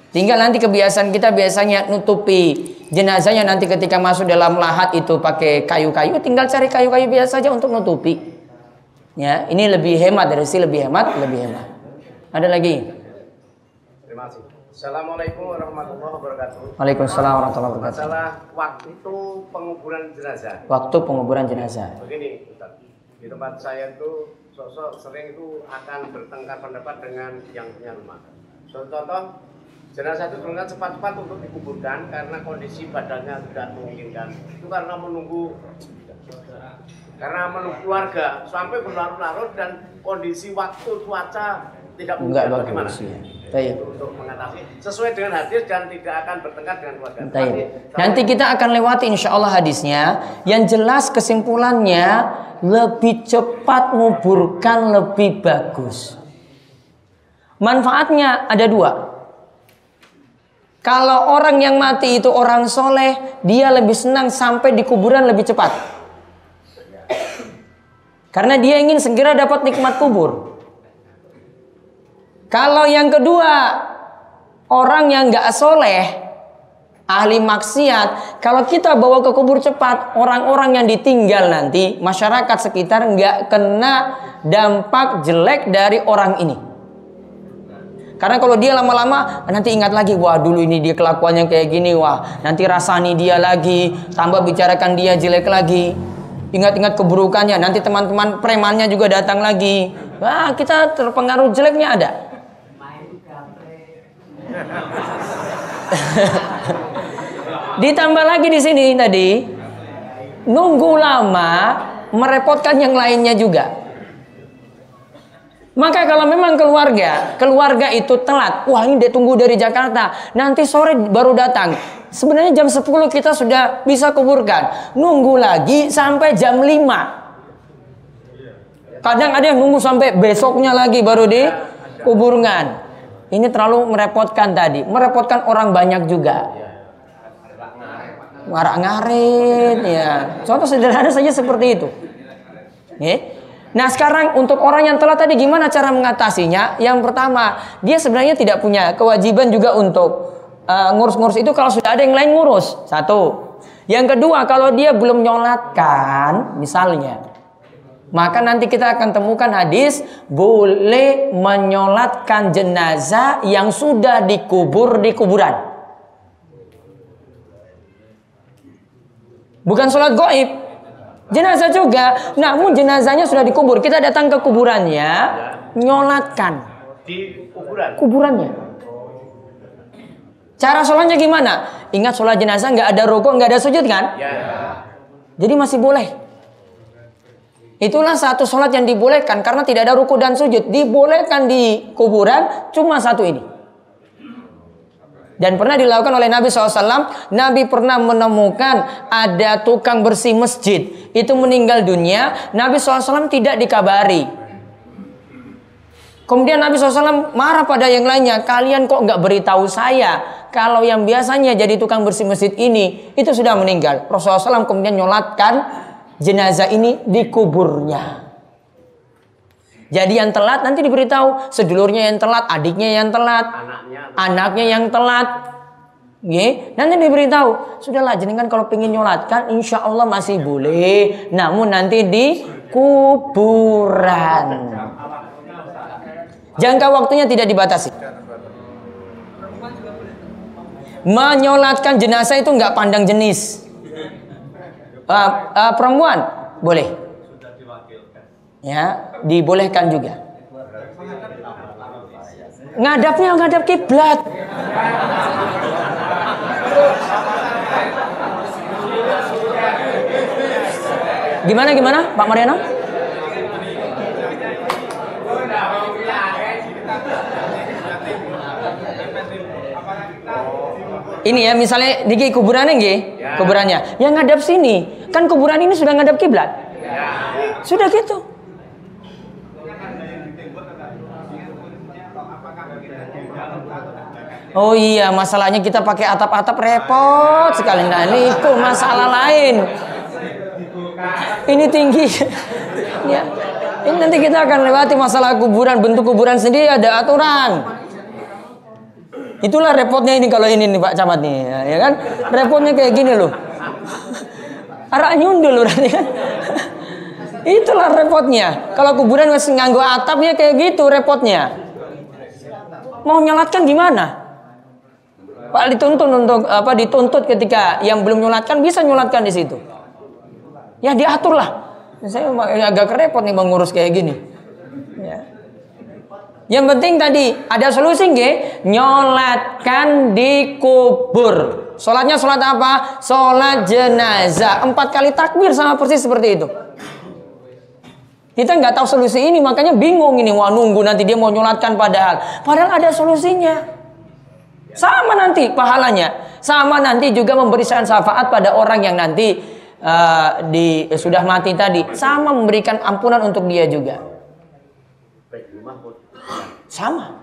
Tinggal nanti kebiasaan kita biasanya nutupi jenazahnya nanti ketika masuk dalam lahat itu pakai kayu-kayu, tinggal cari kayu-kayu biasa saja untuk nutupi. Ya, ini lebih hemat dari sisi lebih hemat. Ada lagi? Terima kasih. Assalamualaikum warahmatullahi wabarakatuh. Waalaikumsalam warahmatullahi wabarakatuh. Masalah waktu penguburan jenazah. Waktu penguburan jenazah. Begini, Ustaz. Di tempat saya itu sosok sering itu akan bertengkar pendapat dengan yang punya rumah. Contoh-contoh jenazah itu turunkan cepat-cepat untuk dikuburkan karena kondisi badannya tidak memungkinkan. Itu karena menunggu keluarga sampai berlarut-larut dan kondisi waktu cuaca tidak menggunakan bagusnya. Untuk mengatasi sesuai dengan hadis dan tidak akan bertengkar dengan keluarga. Nanti kita akan lewati insya Allah hadisnya. Yang jelas kesimpulannya lebih cepat nguburkan lebih bagus. Manfaatnya ada dua. Kalau orang yang mati itu orang soleh, dia lebih senang sampai di kuburan lebih cepat, karena dia ingin segera dapat nikmat kubur. Kalau yang kedua, orang yang gak soleh, ahli maksiat, kalau kita bawa ke kubur cepat, orang-orang yang ditinggal nanti, masyarakat sekitar gak kena dampak jelek dari orang ini. Karena kalau dia lama-lama nanti ingat lagi, wah dulu ini dia kelakuannya kayak gini, wah nanti rasani dia lagi, tambah bicarakan dia jelek lagi, ingat-ingat keburukannya, nanti teman-teman premannya juga datang lagi, wah kita terpengaruh jeleknya ada. Ditambah lagi di sini tadi, nunggu lama merepotkan yang lainnya juga. Maka kalau memang keluarga itu telat, wah ini dia tunggu dari Jakarta, nanti sore baru datang. Sebenarnya jam 10 kita sudah bisa kuburkan, nunggu lagi sampai jam 5. Kadang ada yang nunggu sampai besoknya lagi baru dikuburkan. Ini terlalu merepotkan tadi, merepotkan orang banyak juga. Ngarak-ngarit ya. Contoh sederhana saja seperti itu. Nah sekarang untuk orang yang telat tadi gimana cara mengatasinya? Yang pertama, dia sebenarnya tidak punya kewajiban juga untuk ngurus-ngurus itu kalau sudah ada yang lain ngurus. Satu. Yang kedua, kalau dia belum nyolatkan misalnya, maka nanti kita akan temukan hadis boleh menyolatkan jenazah yang sudah dikubur di kuburan. Bukan sholat gaib, jenazah juga, namun jenazahnya sudah dikubur. Kita datang ke kuburannya, nyolatkan di kuburannya. Cara sholatnya gimana? Ingat sholat jenazah nggak ada rukuk, nggak ada sujud kan? Ya. Jadi masih boleh. Itulah satu sholat yang dibolehkan karena tidak ada rukuk dan sujud. Dibolehkan di kuburan cuma satu ini. Dan pernah dilakukan oleh Nabi SAW. Nabi pernah menemukan ada tukang bersih masjid, itu meninggal dunia. Nabi SAW tidak dikabari. Kemudian Nabi SAW marah pada yang lainnya. Kalian kok nggak beritahu saya kalau yang biasanya jadi tukang bersih masjid ini itu sudah meninggal. Rasulullah SAW kemudian nyolatkan jenazah ini di kuburnya. Jadi yang telat nanti diberitahu, sedulurnya yang telat, adiknya yang telat, anaknya yang telat. Nanti diberitahu, sudahlah jenengan kalau pengen nyolatkan insya Allah masih boleh, namun nanti di kuburan. Jangka waktunya tidak dibatasi. Menyolatkan jenazah itu nggak pandang jenis. Perempuan boleh. Ya, dibolehkan juga. Ngadapnya ngadap kiblat. Gimana Pak Mariano? Ini ya, misalnya di kuburannya nggih, kuburannya. Yang ngadap sini, kan kuburan ini sudah ngadap kiblat. Sudah gitu. Oh iya, masalahnya kita pakai atap-atap repot sekali. Nah, ini itu masalah lain. Ini tinggi. Ya. Ini nanti kita akan lewati masalah kuburan, bentuk kuburan sendiri ada aturan. Itulah repotnya ini kalau ini nih Pak Camat nih, ya kan? Repotnya kayak gini loh. Arah nyundul loh kan. Itulah repotnya. Kalau kuburan masih nganggo atapnya kayak gitu repotnya. Mau nyolatkan gimana? Pak dituntun untuk apa dituntut ketika yang belum nyolatkan bisa nyolatkan di situ. Ya diaturlah. Saya agak kerepot nih mengurus kayak gini. Ya. Yang penting tadi ada solusi nggih, nyolatkan di kubur. Sholatnya sholat apa? Sholat jenazah. 4 kali takbir sama persis seperti itu. Kita nggak tahu solusi ini, makanya bingung ini. Wah, nunggu nanti dia mau nyolatkan padahal ada solusinya. Sama nanti pahalanya, sama nanti juga memberikan syafaat pada orang yang nanti sudah mati tadi, sama memberikan ampunan untuk dia juga. Sama.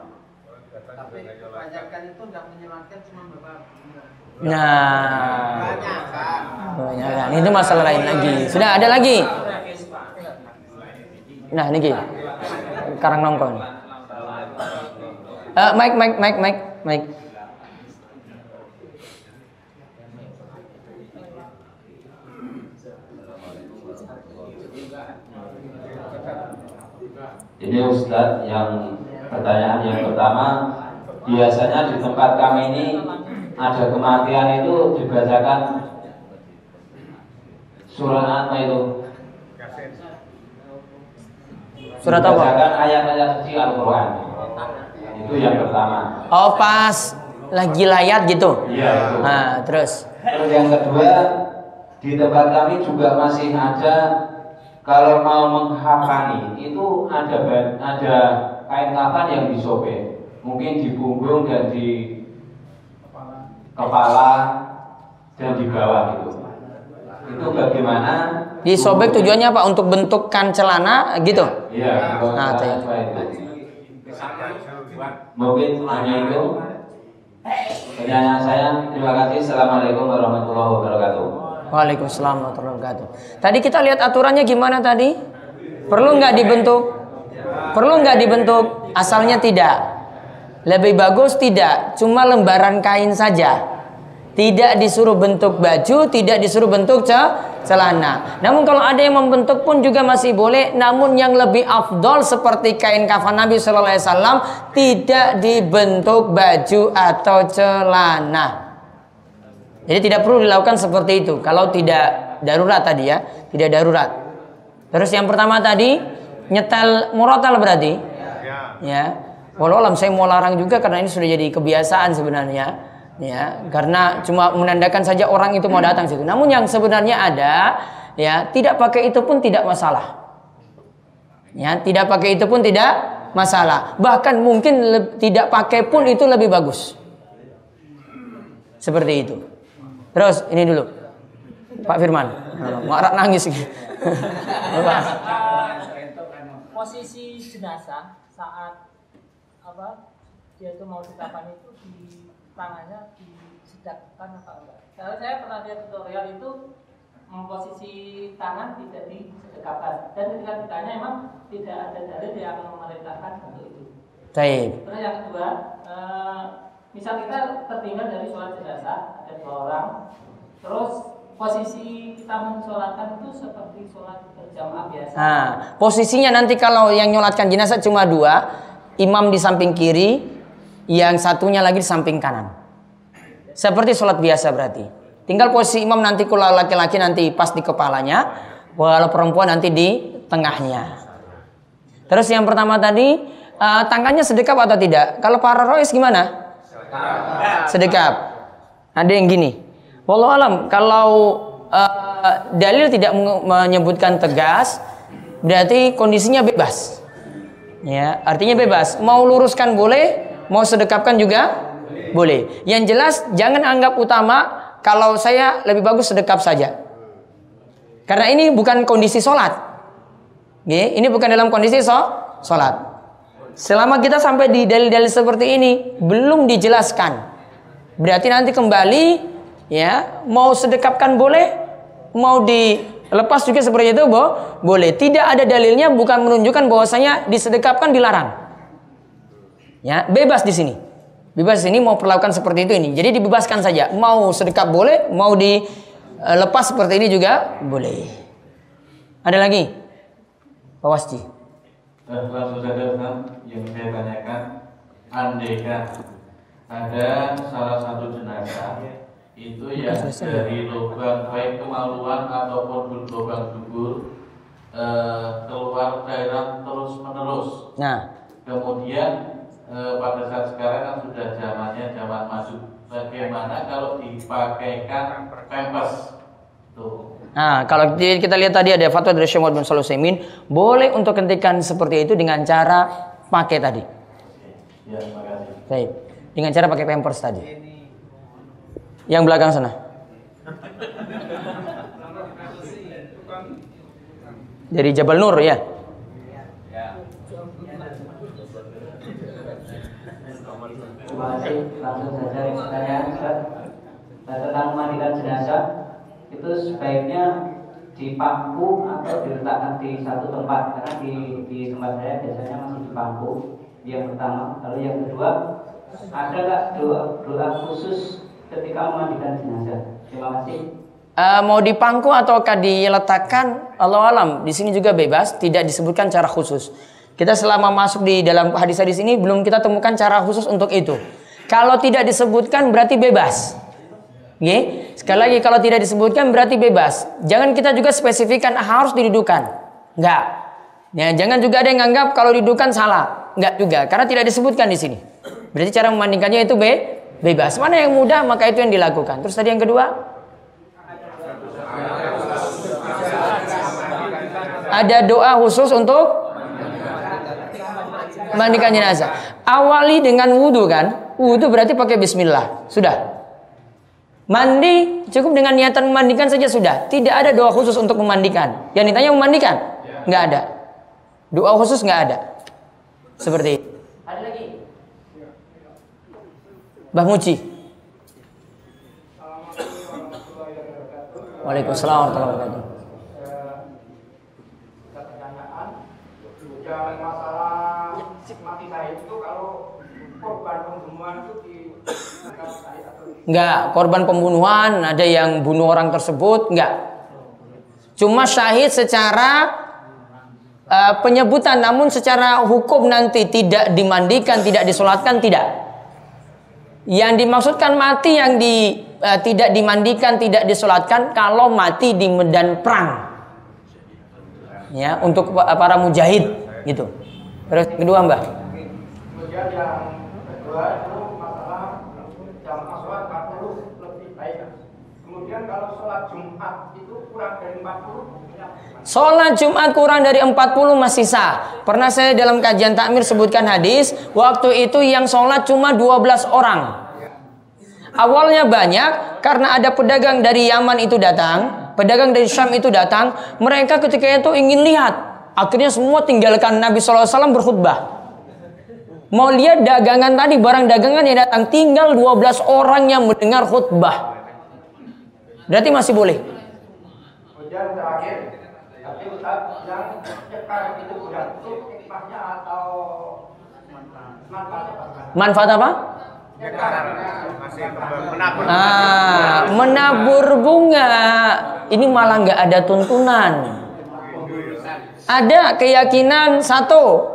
Nah, banyak. Itu masalah lain lagi. Sudah ada lagi. Nah, niki Karang Nongkon. Mike. Jadi Ustadz, yang pertanyaan yang pertama, biasanya di tempat kami ini ada kematian itu dibacakan surat apa itu? Surat apa? Dibacakan ayat-ayat suci Al-Quran. Itu yang pertama. Oh, pas lagi layat gitu? Iya. Nah, terus yang kedua, di tempat kami juga masih ada, kalau mau menghafani itu ada kain kafan yang disobek, mungkin di punggung dan di kepala dan di bawah gitu. Itu bagaimana? Disobek tujuannya apa? Untuk bentukkan celana gitu? Iya. Nah, mungkin hanya itu. Pertanyaan saya. Terima kasih. Assalamualaikum warahmatullahi wabarakatuh. Waalaikumsalam warahmatullahi wabarakatuh. Tadi kita lihat aturannya gimana tadi? Perlu nggak dibentuk? Perlu nggak dibentuk? Asalnya tidak. Lebih bagus tidak, cuma lembaran kain saja. Tidak disuruh bentuk baju, tidak disuruh bentuk celana. Namun kalau ada yang membentuk pun juga masih boleh. Namun yang lebih afdol seperti kain kafan Nabi Shallallahu Alaihi Wasallam, tidak dibentuk baju atau celana. Jadi tidak perlu dilakukan seperti itu kalau tidak darurat tadi ya, tidak darurat. Terus yang pertama tadi nyetel murotal berarti, ya. Walau alam saya mau larang juga karena ini sudah jadi kebiasaan sebenarnya, ya, karena cuma menandakan saja orang itu mau datang situ. Namun yang sebenarnya ada, ya, tidak pakai itu pun tidak masalah. Ya, tidak pakai itu pun tidak masalah. Bahkan mungkin tidak pakai pun itu lebih bagus. Seperti itu. Terus ini dulu, Pak Firman, marah nangis. Posisi jenazah saat dia itu mau dikapani itu di tangannya disedapkan apa enggak? Kalau saya pernah lihat tutorial itu memposisi tangan tidak disedapkan, dan ketika ditanya memang tidak ada dalil yang memerintahkan untuk itu. Baik. Terus yang kedua, misal kita tertinggal dari sholat jenazah ada 2 orang, terus posisi kita mensolatkan itu seperti sholat berjamaah biasa. Nah, posisinya nanti kalau yang nyolatkan jenazah cuma 2. Imam di samping kiri, yang satunya lagi di samping kanan. Seperti sholat biasa berarti. Tinggal posisi imam nanti kalau laki-laki nanti pas di kepalanya, kalau perempuan nanti di tengahnya. Terus yang pertama tadi, tangannya sedekap atau tidak? Kalau para rois gimana? Sedekap. Ada yang gini. Wallahu alam, kalau dalil tidak menyebutkan tegas, berarti kondisinya bebas. Ya, artinya bebas. Mau luruskan boleh, mau sedekapkan juga boleh. Yang jelas jangan anggap utama. Kalau saya lebih bagus sedekap saja. Karena ini bukan kondisi sholat. Ini bukan dalam kondisi sholat. Selama kita sampai di dalil-dalil seperti ini belum dijelaskan, berarti nanti kembali ya, mau sedekapkan boleh, mau di lepas juga seperti itu boleh. Tidak ada dalilnya, bukan menunjukkan bahwasanya disedekapkan dilarang. Ya, bebas di sini. Bebas di sini mau perlakukan seperti itu ini. Jadi dibebaskan saja. Mau sedekap boleh, mau dilepas seperti ini juga boleh. Ada lagi? Pak Wasji. Yang saya tanyakan, andaikan ada salah satu jenazah itu ya dari lubang baik kemaluan ataupun lubang dubur keluar darah terus menerus. Nah, kemudian pada saat sekarang kan sudah zamannya zaman masuk. Bagaimana kalau dipakaikan pempes? Tuh. Nah, kalau kita lihat tadi ada fatwa dari Syekh Mu'adz bin Salusaimin, boleh untuk hentikan seperti itu dengan cara pakai tadi. Ya, terima kasih. Baik. Dengan cara pakai pampers tadi. Yang belakang sana. Dari Jabal Nur ya. Langsung saja yang saya tentang mandikan jenazah. Itu sebaiknya dipangku atau diletakkan di satu tempat, karena di tempat saya biasanya masih dipangku. Yang pertama, lalu yang kedua, ada nggak doa khusus ketika memandikan jenazah? Terima kasih. Mau dipangku ataukah diletakkan, Allahu alam. Di sini juga bebas, tidak disebutkan cara khusus. Kita selama masuk di dalam hadis-hadis ini belum kita temukan cara khusus untuk itu. Kalau tidak disebutkan berarti bebas. Okay. Sekali lagi, kalau tidak disebutkan berarti bebas. Jangan kita juga spesifikkan harus didudukan. Enggak. Ya, jangan juga ada yang nganggap kalau didudukan salah. Enggak juga, karena tidak disebutkan di sini. Berarti cara memandikannya itu bebas. Mana yang mudah maka itu yang dilakukan. Terus tadi yang kedua, ada doa khusus untuk memandikan jenazah. Awali dengan wudu kan? Wudu berarti pakai bismillah. Sudah. Mandi cukup dengan niatan memandikan saja sudah. Tidak ada doa khusus untuk memandikan. Yang ditanya memandikan? Nggak ada. Doa khusus nggak ada. Seperti itu. Ada lagi? Mbah Muci. Waalaikumsalam warahmatullahi wabarakatuh. Pertanyaan dalam masalah mati syahid itu, kalau korban pembunuhan itu dianggap syahid atau enggak, korban pembunuhan, ada yang bunuh orang tersebut, enggak. Cuma syahid secara penyebutan, namun secara hukum nanti tidak dimandikan, tidak disolatkan, tidak. Yang dimaksudkan mati yang tidak dimandikan, tidak disolatkan, kalau mati di medan perang. Ya, untuk para mujahid, gitu. Terus kedua, Mbak. Kemudian yang kedua, sholat Jumat kurang dari 40 masih sah. Pernah saya dalam kajian takmir sebutkan hadis, waktu itu yang sholat cuma 12 orang. Awalnya banyak, karena ada pedagang dari Yaman itu datang, pedagang dari Syam itu datang. Mereka ketika itu ingin lihat. Akhirnya semua tinggalkan Nabi SAW berkhutbah. Mau lihat dagangan tadi, barang dagangan yang datang. Tinggal 12 orang yang mendengar khutbah. Berarti masih boleh. Kemudian terakhir, tapi Ustaz, yang cekar itu udah itu hikmahnya atau manfaat apa? Cekar, menabur bunga. Ini malah nggak ada tuntunan. Ada keyakinan satu,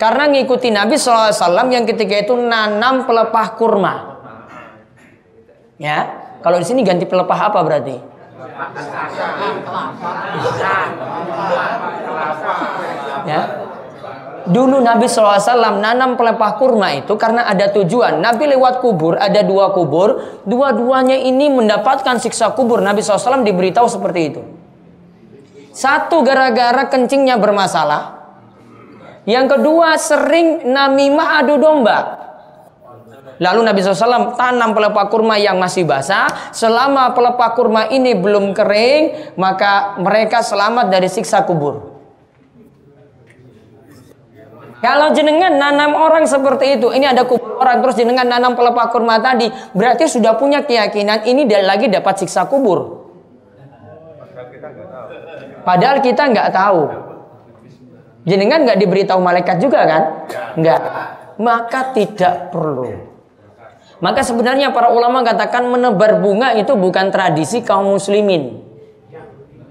karena ngikuti Nabi SAW yang ketika itu nanam pelepah kurma. Ya, kalau di sini ganti pelepah apa berarti? Ya. Dulu Nabi SAW nanam pelepah kurma itu karena ada tujuan. Nabi lewat kubur, ada dua kubur, dua-duanya ini mendapatkan siksa kubur. Nabi SAW diberitahu seperti itu. Satu gara-gara kencingnya bermasalah, yang kedua sering namimah adu domba. Lalu Nabi SAW tanam pelepah kurma yang masih basah. Selama pelepah kurma ini belum kering, maka mereka selamat dari siksa kubur. Kalau jenengan nanam orang seperti itu, ini ada kubur orang, terus jenengan nanam pelepah kurma tadi, berarti sudah punya keyakinan ini dan lagi dapat siksa kubur. Padahal kita nggak tahu. Jenengan nggak diberitahu malaikat juga kan? Nggak. Maka tidak perlu. Maka sebenarnya para ulama katakan menebar bunga itu bukan tradisi kaum muslimin.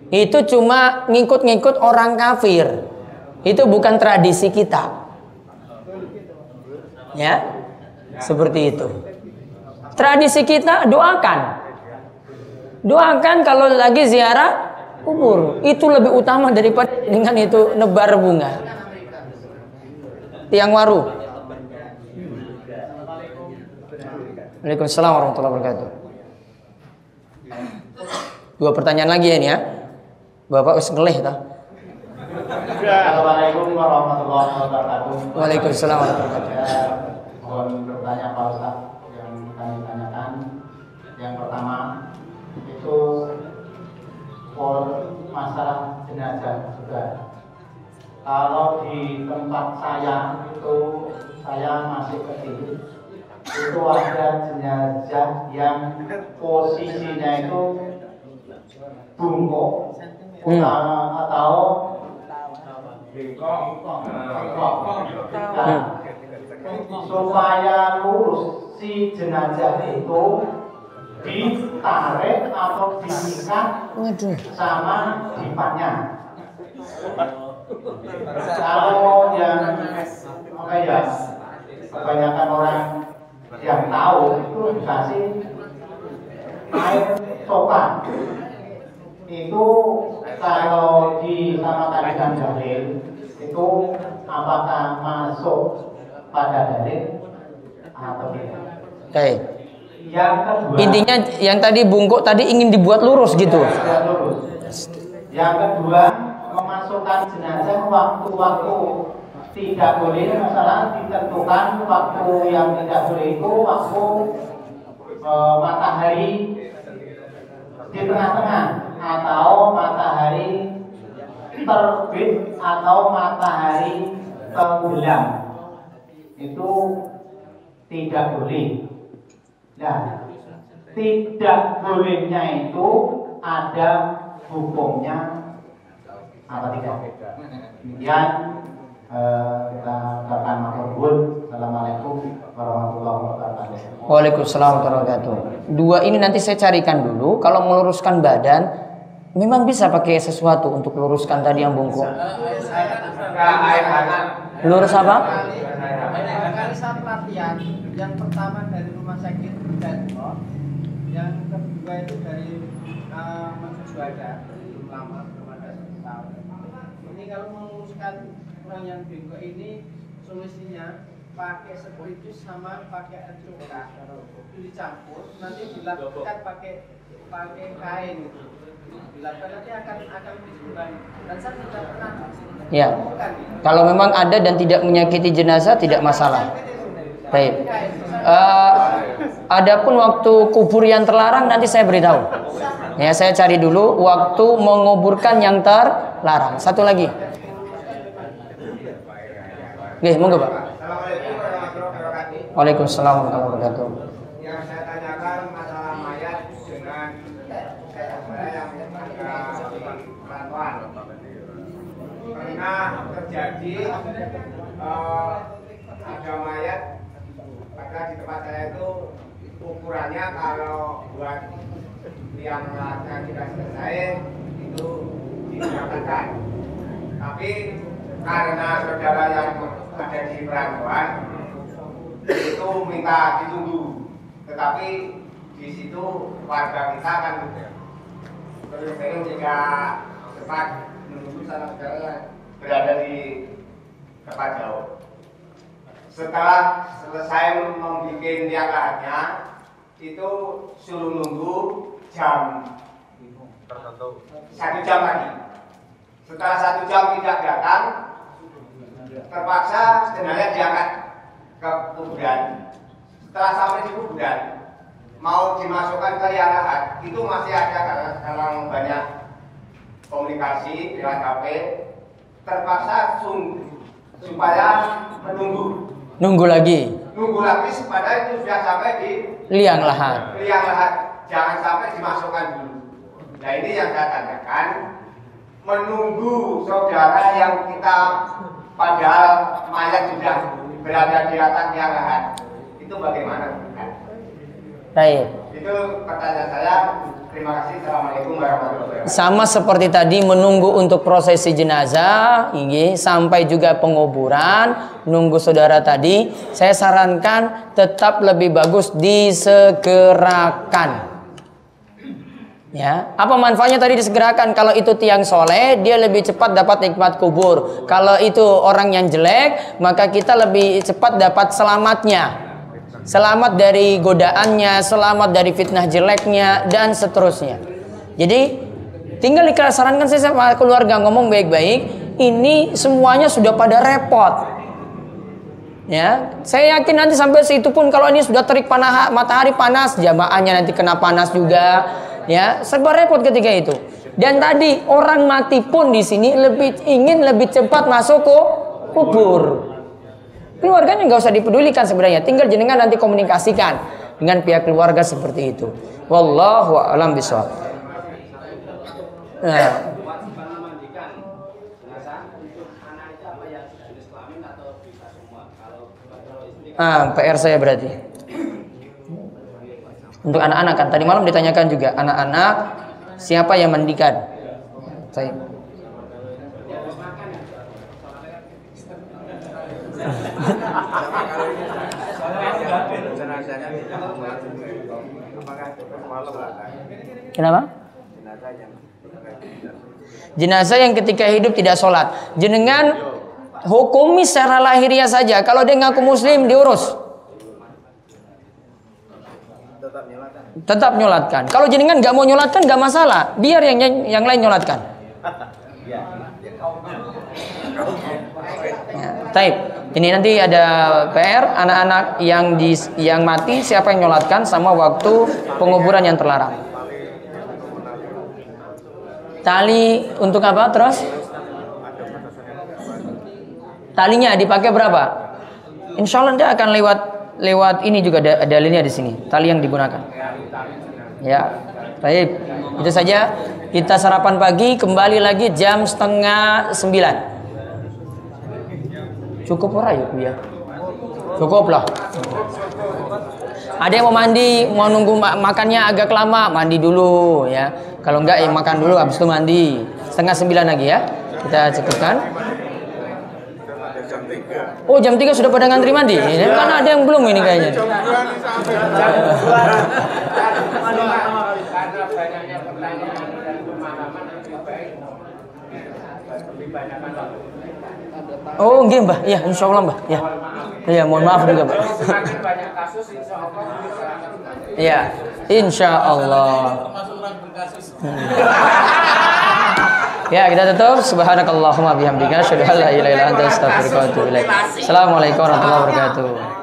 Itu cuma ngikut-ngikut orang kafir. Itu bukan tradisi kita. Ya, seperti itu. Tradisi kita doakan. Doakan kalau lagi ziarah kubur. Itu lebih utama daripada dengan itu nebar bunga. Tiang waru. Waalaikumsalam warahmatullahi wabarakatuh. Dua pertanyaan lagi ya ini ya. Bapak wis ngelih ta? Assalamualaikum warahmatullahi wabarakatuh. Waalaikumsalam warahmatullahi wabarakatuh. Mohon bertanya Pak Ustaz yang kami tanyakan. Yang pertama itu masalah jenazah juga. Kalau di tempat saya itu saya masih kecil, itu ada jenazah yang posisinya itu bungkok atau supaya lurus si jenazah itu ditarik atau diikat sama dipannya. Kalau yang makanya kebanyakan orang yang tahu itu dikasih air sopan. Itu kalau disamakan dengan dalil itu apakah masuk pada dalil atau tidak? Baik. Yang kedua, intinya yang tadi bungkuk tadi ingin dibuat lurus gitu. Lurus. Yang kedua, memasukkan jenazah waktu-waktu tidak boleh, masalah ditentukan waktu yang tidak boleh itu waktu matahari di tengah-tengah, atau matahari terbit atau matahari tenggelam, itu tidak boleh. Nah, tidak bolehnya itu ada hukumnya apa tidak? Kemudian kita katakan makbul. Assalamualaikum warahmatullahi wabarakatuh. Waalaikumsalam warahmatullahi wabarakatuh. Dua ini nanti saya carikan dulu. Kalau meluruskan badan memang bisa pakai sesuatu untuk luruskan tadi yang bungkuk. Lurus apa? Kali saat latihan, yang pertama dari rumah sakit Denpasar, yang kedua itu dari Masjid Juanda, lama bermadas tahun. Ini kalau meluruskan orang yang bengkok ini, solusinya pakai spiritus sama pakai cuka, itu dicampur, nanti dilakukan pakai kain. Ya, kalau memang ada dan tidak menyakiti jenazah tidak masalah. Baik. Adapun waktu kubur yang terlarang nanti saya beritahu. Ya, saya cari dulu waktu menguburkan yang terlarang. Satu lagi. Oke, monggo Pak. Waalaikumsalam warahmatullahi wabarakatuh. Yang saya tanyakan masalah mayat dengan pernah terjadi ada mayat, maka di tempat saya itu ukurannya kalau buat yang latihan tidak selesai itu diberangkatkan, tapi karena saudara yang ada di perangkuan itu minta ditunggu, tetapi di situ warga kita akan terus terus jika cepat menunggu sanak saudara berada di tempat jauh. Setelah selesai membuat liarannya, itu suruh nunggu jam tertentu. 1 jam lagi. Setelah 1 jam tidak datang, terpaksa jenazah diangkat ke kuburan. Setelah sampai di kuburan, mau dimasukkan ke liaran, itu masih ada karena sekarang banyak komunikasi lewat HP. Terpaksa supaya menunggu lagi supaya itu sudah sampai di liang lahat, jangan sampai dimasukkan dulu. Nah, ini yang saya tanyakan, menunggu saudara yang kita padahal mayat sudah berada di atas liang lahat itu bagaimana? Baik. Itu pertanyaan saya. Terima kasih. Assalamualaikum warahmatullahi wabarakatuh. Sama seperti tadi menunggu untuk prosesi jenazah, sampai juga penguburan, nunggu saudara tadi. Saya sarankan tetap lebih bagus disegerakan. Ya, apa manfaatnya tadi disegerakan? Kalau itu tiang soleh, dia lebih cepat dapat nikmat kubur. Kalau itu orang yang jelek, maka kita lebih cepat dapat selamatnya. Selamat dari godaannya, selamat dari fitnah jeleknya, dan seterusnya. Jadi Tinggal disarankan saya sama keluarga, ngomong baik-baik, ini semuanya sudah pada repot. Ya, saya yakin nanti sampai situ pun kalau ini sudah terik panah, matahari panas, jamaahnya nanti kena panas juga, ya, serba repot ketika itu. Dan tadi orang mati pun di sini lebih cepat masuk ke kubur. Keluarganya nggak usah dipedulikan sebenarnya, tinggal jenengan nanti komunikasikan dengan pihak keluarga seperti itu. Wallahu a'lam bishawab. Nah. PR saya berarti untuk anak-anak kan tadi malam ditanyakan juga anak-anak siapa yang mendikan saya. Kenapa? Jenazah yang ketika hidup tidak sholat, jenengan hukumi secara lahiriah saja. Kalau dia ngaku muslim diurus, tetap nyolatkan. Kalau jenengan nggak mau nyolatkan nggak masalah, biar yang lain nyolatkan. Taib. Ini nanti ada PR anak-anak yang mati siapa yang nyolatkan sama waktu penguburan yang terlarang. Tali untuk apa terus? Talinya dipakai berapa? Insya Allah dia akan lewat ini juga dalilnya di sini. Tali yang digunakan. Ya, baik. Itu saja. Kita sarapan pagi. Kembali lagi jam 8:30. Cukup ora ya, Bu ya? Cukuplah. Ada yang mau mandi, mau nunggu makannya agak lama, mandi dulu ya. Kalau enggak ya makan dulu, habis itu mandi. 8:30 lagi ya. Kita cukupkan. Oh jam 3 sudah pada ngantri mandi ya, karena ada yang belum ini kayaknya. Oh nggih Mbah, ya insyaallah Mbah, ya. Ya mohon maaf juga Mbah. Ya insyaallah. Ya, kita tutup. Subhanakallahumma bihamdika asyhadu an la ilaha illa anta astaghfiruka wa atubu ilaik. Assalamualaikum warahmatullahi wabarakatuh.